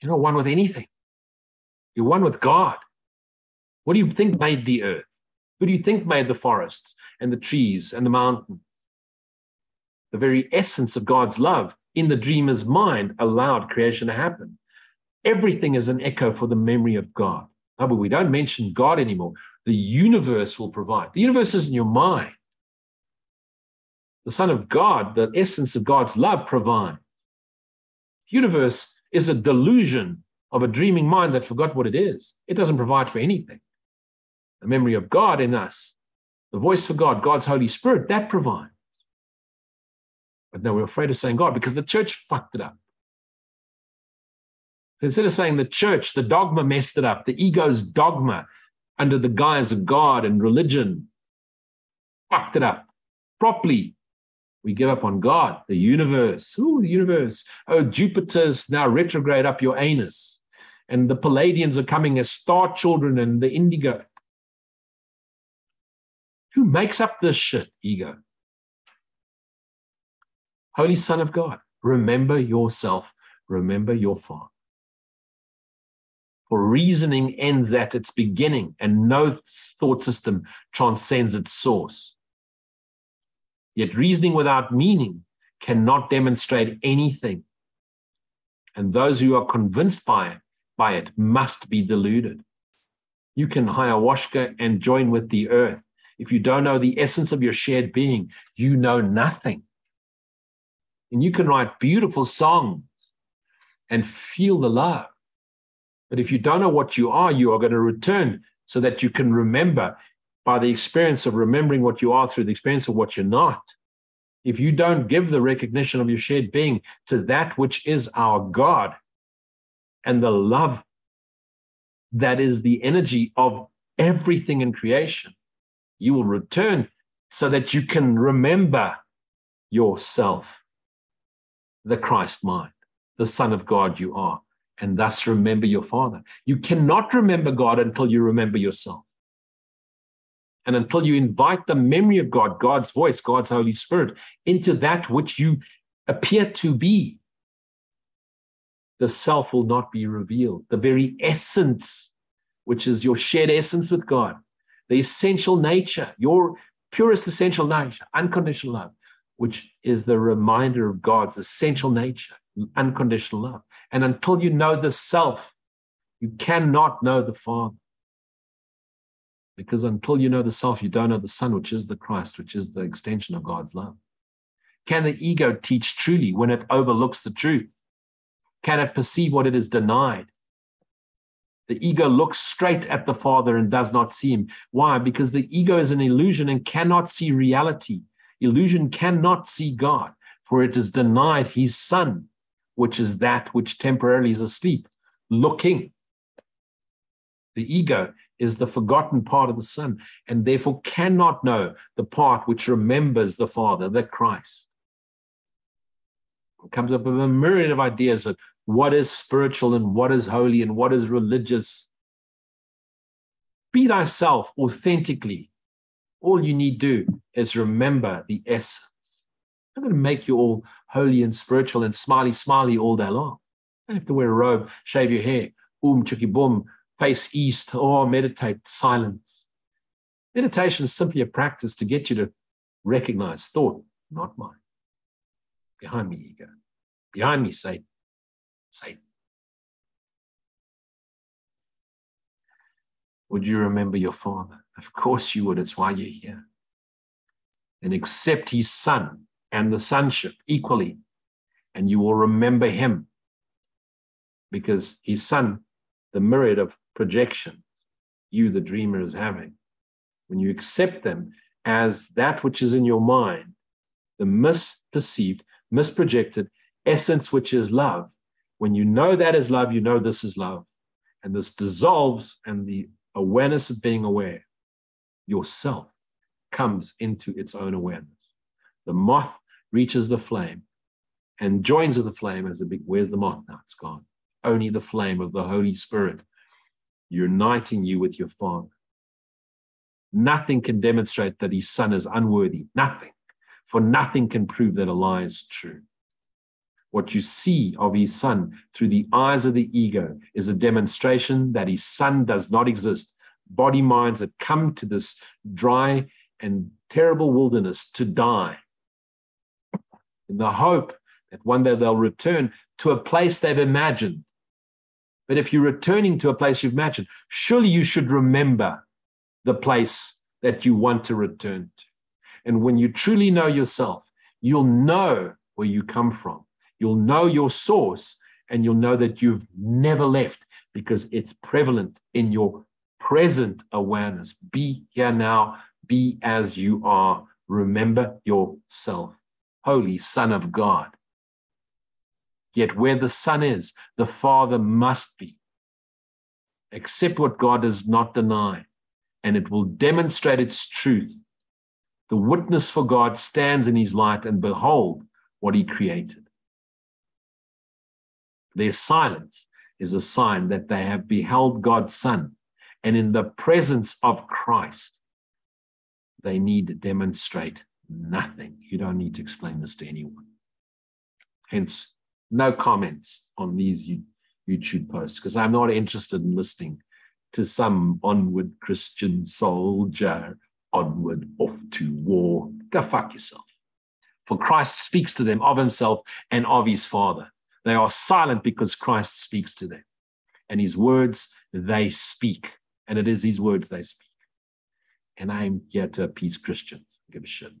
You're not one with anything. You're one with God. What do you think made the earth? Who do you think made the forests and the trees and the mountain? The very essence of God's love in the dreamer's mind allowed creation to happen. Everything is an echo for the memory of God. No, but we don't mention God anymore. The universe will provide. The universe is in your mind. The Son of God, the essence of God's love, provides. The universe is a delusion of a dreaming mind that forgot what it is. It doesn't provide for anything. The memory of God in us, the voice for God, God's Holy Spirit, that provides. But no, we're afraid of saying God because the church fucked it up. Instead of saying the church, the dogma messed it up. The ego's dogma under the guise of God and religion fucked it up properly. We give up on God, the universe. Ooh, the universe. Oh, Jupiter's now retrograde up your anus. And the Palladians are coming as star children and the indigo. Who makes up this shit? Ego. Holy Son of God, remember yourself. Remember your Father. For reasoning ends at its beginning, and no thought system transcends its source. Yet reasoning without meaning cannot demonstrate anything. And those who are convinced by it, by it must be deluded. You can ayahuasca and join with the earth. If you don't know the essence of your shared being, you know nothing. And you can write beautiful songs and feel the love. But if you don't know what you are, you are going to return so that you can remember by the experience of remembering what you are through the experience of what you're not. If you don't give the recognition of your shared being to that which is our God and the love that is the energy of everything in creation, you will return so that you can remember yourself, the Christ mind, the Son of God you are, and thus remember your Father. You cannot remember God until you remember yourself. And until you invite the memory of God, God's voice, God's Holy Spirit, into that which you appear to be, the self will not be revealed. The very essence, which is your shared essence with God, the essential nature, your purest essential nature, unconditional love, which is the reminder of God's essential nature, unconditional love. And until you know the self, you cannot know the Father. Because until you know the self, you don't know the Son, which is the Christ, which is the extension of God's love. Can the ego teach truly when it overlooks the truth? Can it perceive what it is denied? The ego looks straight at the Father and does not see him. Why? Because the ego is an illusion and cannot see reality. Illusion cannot see God, for it is denied his Son, which is that which temporarily is asleep, looking. The ego is the forgotten part of the Son, and therefore cannot know the part which remembers the Father, the Christ. It comes up with a myriad of ideas of what is spiritual and what is holy and what is religious. Be thyself authentically. All you need to do is remember the essence. I'm going to make you all holy and spiritual and smiley, smiley all day long. You don't have to wear a robe, shave your hair, um, chucky boom, face east, or meditate, silence. Meditation is simply a practice to get you to recognize thought, not mine. Behind me, ego. Behind me, Satan. Satan. Would you remember your Father? Of course you would. It's why you're here. And accept his Son and the sonship equally, and you will remember him, because his Son, the myriad of projections you, the dreamer, is having. When you accept them as that which is in your mind, the misperceived, misprojected essence, which is love. When you know that is love, you know this is love. And this dissolves, and the awareness of being aware, yourself, comes into its own awareness. The moth reaches the flame and joins with the flame as a big, where's the moth now? It's gone. Only the flame of the Holy Spirit uniting you with your Father. Nothing can demonstrate that his Son is unworthy. Nothing. For nothing can prove that a lie is true. What you see of his Son through the eyes of the ego is a demonstration that his Son does not exist. Body minds that come to this dry and terrible wilderness to die, in the hope that one day they'll return to a place they've imagined. But if you're returning to a place you've imagined, surely you should remember the place that you want to return to. And when you truly know yourself, you'll know where you come from. You'll know your source, and you'll know that you've never left, because it's prevalent in your present awareness. Be here now. Be as you are. Remember yourself, holy Son of God. Yet where the Son is, the Father must be. Accept what God does not deny, and it will demonstrate its truth. The witness for God stands in his light, and behold what he created. Their silence is a sign that they have beheld God's Son, and in the presence of Christ, they need to demonstrate nothing. You don't need to explain this to anyone. Hence, no comments on these YouTube posts, because I'm not interested in listening to some onward Christian soldier, onward, off to war. Go fuck yourself. For Christ speaks to them of himself and of his Father. They are silent because Christ speaks to them. And his words, they speak. And it is his words they speak. And I'm here to appease Christians. I give a shit.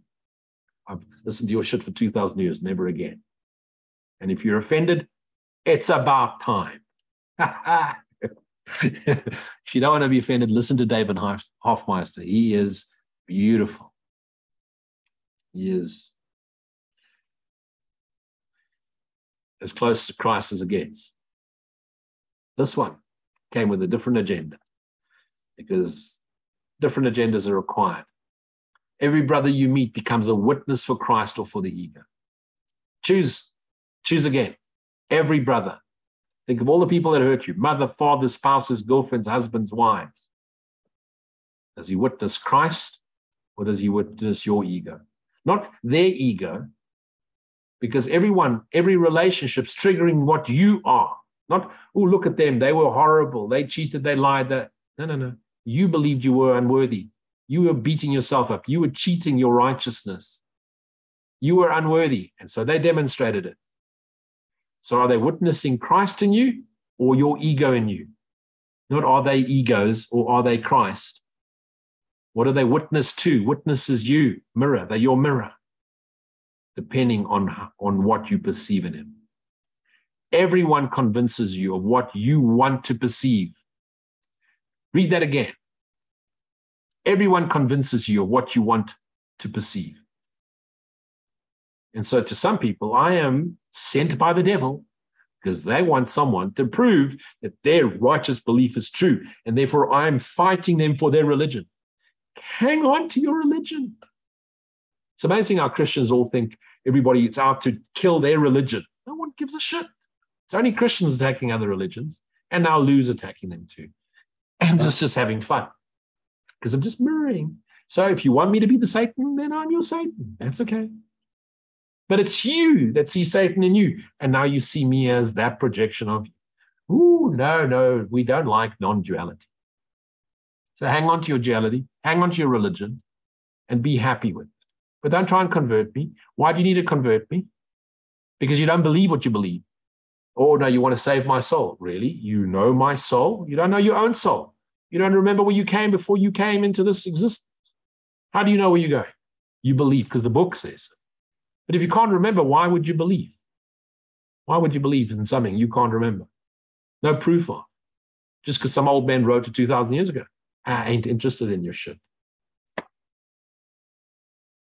I've listened to your shit for two thousand years, never again. And if you're offended, it's about time. If you don't want to be offended, listen to David Hoffmeister. He is beautiful. He is as close to Christ as it gets. This one came with a different agenda, because different agendas are required. Every brother you meet becomes a witness for Christ or for the ego. Choose. Choose again. Every brother. Think of all the people that hurt you. Mother, father, spouses, girlfriends, husbands, wives. Does he witness Christ, or does he witness your ego? Not their ego, because everyone, every relationship's triggering what you are. Not, oh, look at them. They were horrible. They cheated. They lied. They... No, no, no. You believed you were unworthy. You were beating yourself up. You were cheating your righteousness. You were unworthy. And so they demonstrated it. So are they witnessing Christ in you, or your ego in you? Not are they egos, or are they Christ? What are they witness to? Witness is you, mirror. They're your mirror. depending on, on what you perceive in him. Everyone convinces you of what you want to perceive. Read that again. Everyone convinces you of what you want to perceive. And so to some people, I am sent by the devil because they want someone to prove that their righteous belief is true. And therefore, I'm fighting them for their religion. Hang on to your religion. It's amazing how Christians all think everybody is out to kill their religion. No one gives a shit. It's only Christians attacking other religions, and now Lou's attacking them too. And it's just having fun because I'm just mirroring. So if you want me to be the Satan, then I'm your Satan. That's okay. But it's you that see Satan in you. And now you see me as that projection of you. Ooh, no, no, we don't like non-duality. So hang on to your duality, hang on to your religion, and be happy with it. But don't try and convert me. Why do you need to convert me? Because you don't believe what you believe. Oh, no, you want to save my soul. Really? You know my soul? You don't know your own soul. You don't remember where you came before you came into this existence. How do you know where you're going? You believe because the book says it. But if you can't remember, why would you believe? Why would you believe in something you can't remember? No proof of. Just because some old man wrote it two thousand years ago. I ain't interested in your shit.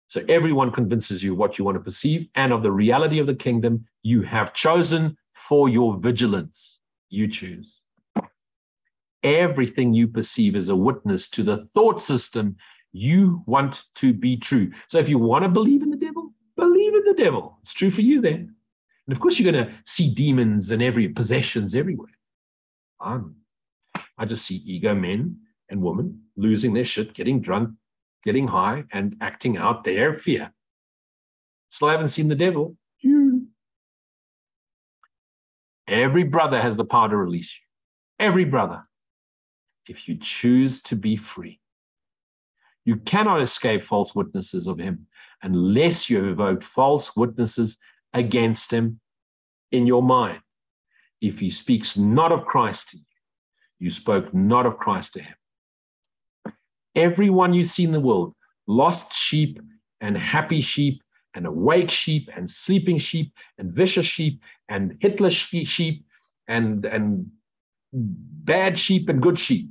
So everyone convinces you what you want to perceive and of the reality of the kingdom you have chosen for your vigilance. You choose. Everything you perceive is a witness to the thought system you want to be true. So if you want to believe in the devil, believe in the devil. It's true for you then. And of course, you're going to see demons and every possessions everywhere. I'm, I just see ego men and women losing their shit, getting drunk, getting high, and acting out their fear. Still haven't seen the devil. You. Every brother has the power to release you. Every brother. If you choose to be free, you cannot escape false witnesses of him unless you evoke false witnesses against him in your mind. If he speaks not of Christ to you, you spoke not of Christ to him. Everyone you see in the world, lost sheep and happy sheep and awake sheep and sleeping sheep and vicious sheep and Hitler sheep and, and bad sheep and good sheep,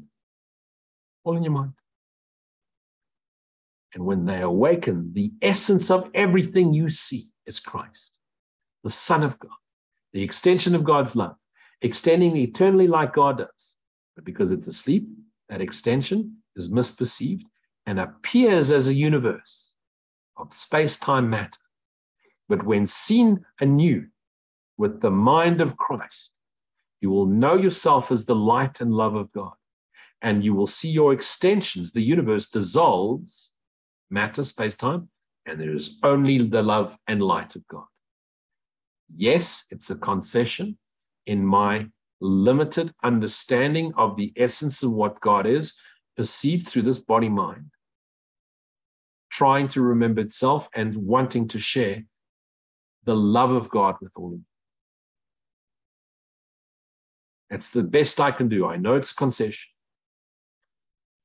all in your mind. And when they awaken, the essence of everything you see is Christ, the Son of God, the extension of God's love, extending eternally like God does. But because it's asleep, that extension is misperceived and appears as a universe of space-time matter. But when seen anew with the mind of Christ, you will know yourself as the light and love of God, and you will see your extensions. The universe dissolves matter, space-time, and there is only the love and light of God. Yes, it's a concession in my limited understanding of the essence of what God is, perceived through this body-mind, trying to remember itself and wanting to share the love of God with all of you. That's the best I can do. I know it's a concession,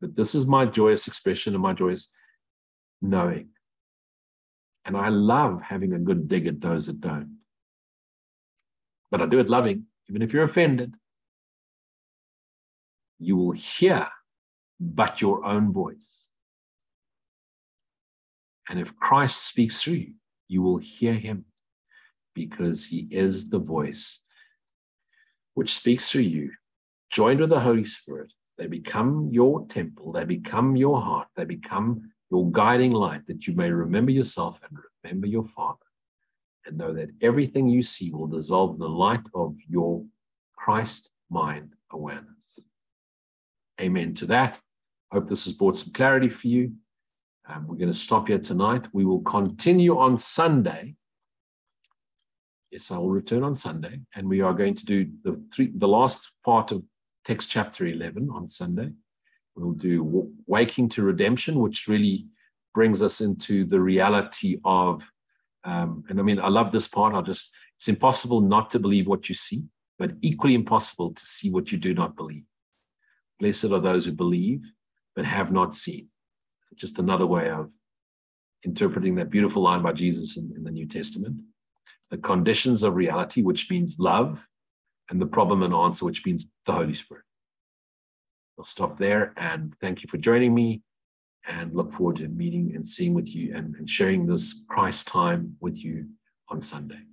but this is my joyous expression and my joyous knowing. And I love having a good dig at those that don't. But I do it loving, even if you're offended. You will hear but your own voice. And if Christ speaks through you, you will hear him, because he is the voice which speaks through you. Joined with the Holy Spirit, they become your temple, they become your heart, they become your guiding light, that you may remember yourself and remember your Father, and know that everything you see will dissolve in the light of your Christ mind awareness. Amen to that. Hope this has brought some clarity for you. Um, we're going to stop here tonight. We will continue on Sunday. Yes, I will return on Sunday. And we are going to do the, three, the last part of text chapter eleven on Sunday. We'll do Waking to Redemption, which really brings us into the reality of, um, and I mean, I love this part. I just, it's impossible not to believe what you see, but equally impossible to see what you do not believe. Blessed are those who believe but have not seen. Just another way of interpreting that beautiful line by Jesus in, in the New Testament, the conditions of reality, which means love, and the problem and answer, which means the Holy Spirit. I'll stop there and thank you for joining me, and look forward to meeting and seeing with you and, and sharing this Christ time with you on Sunday.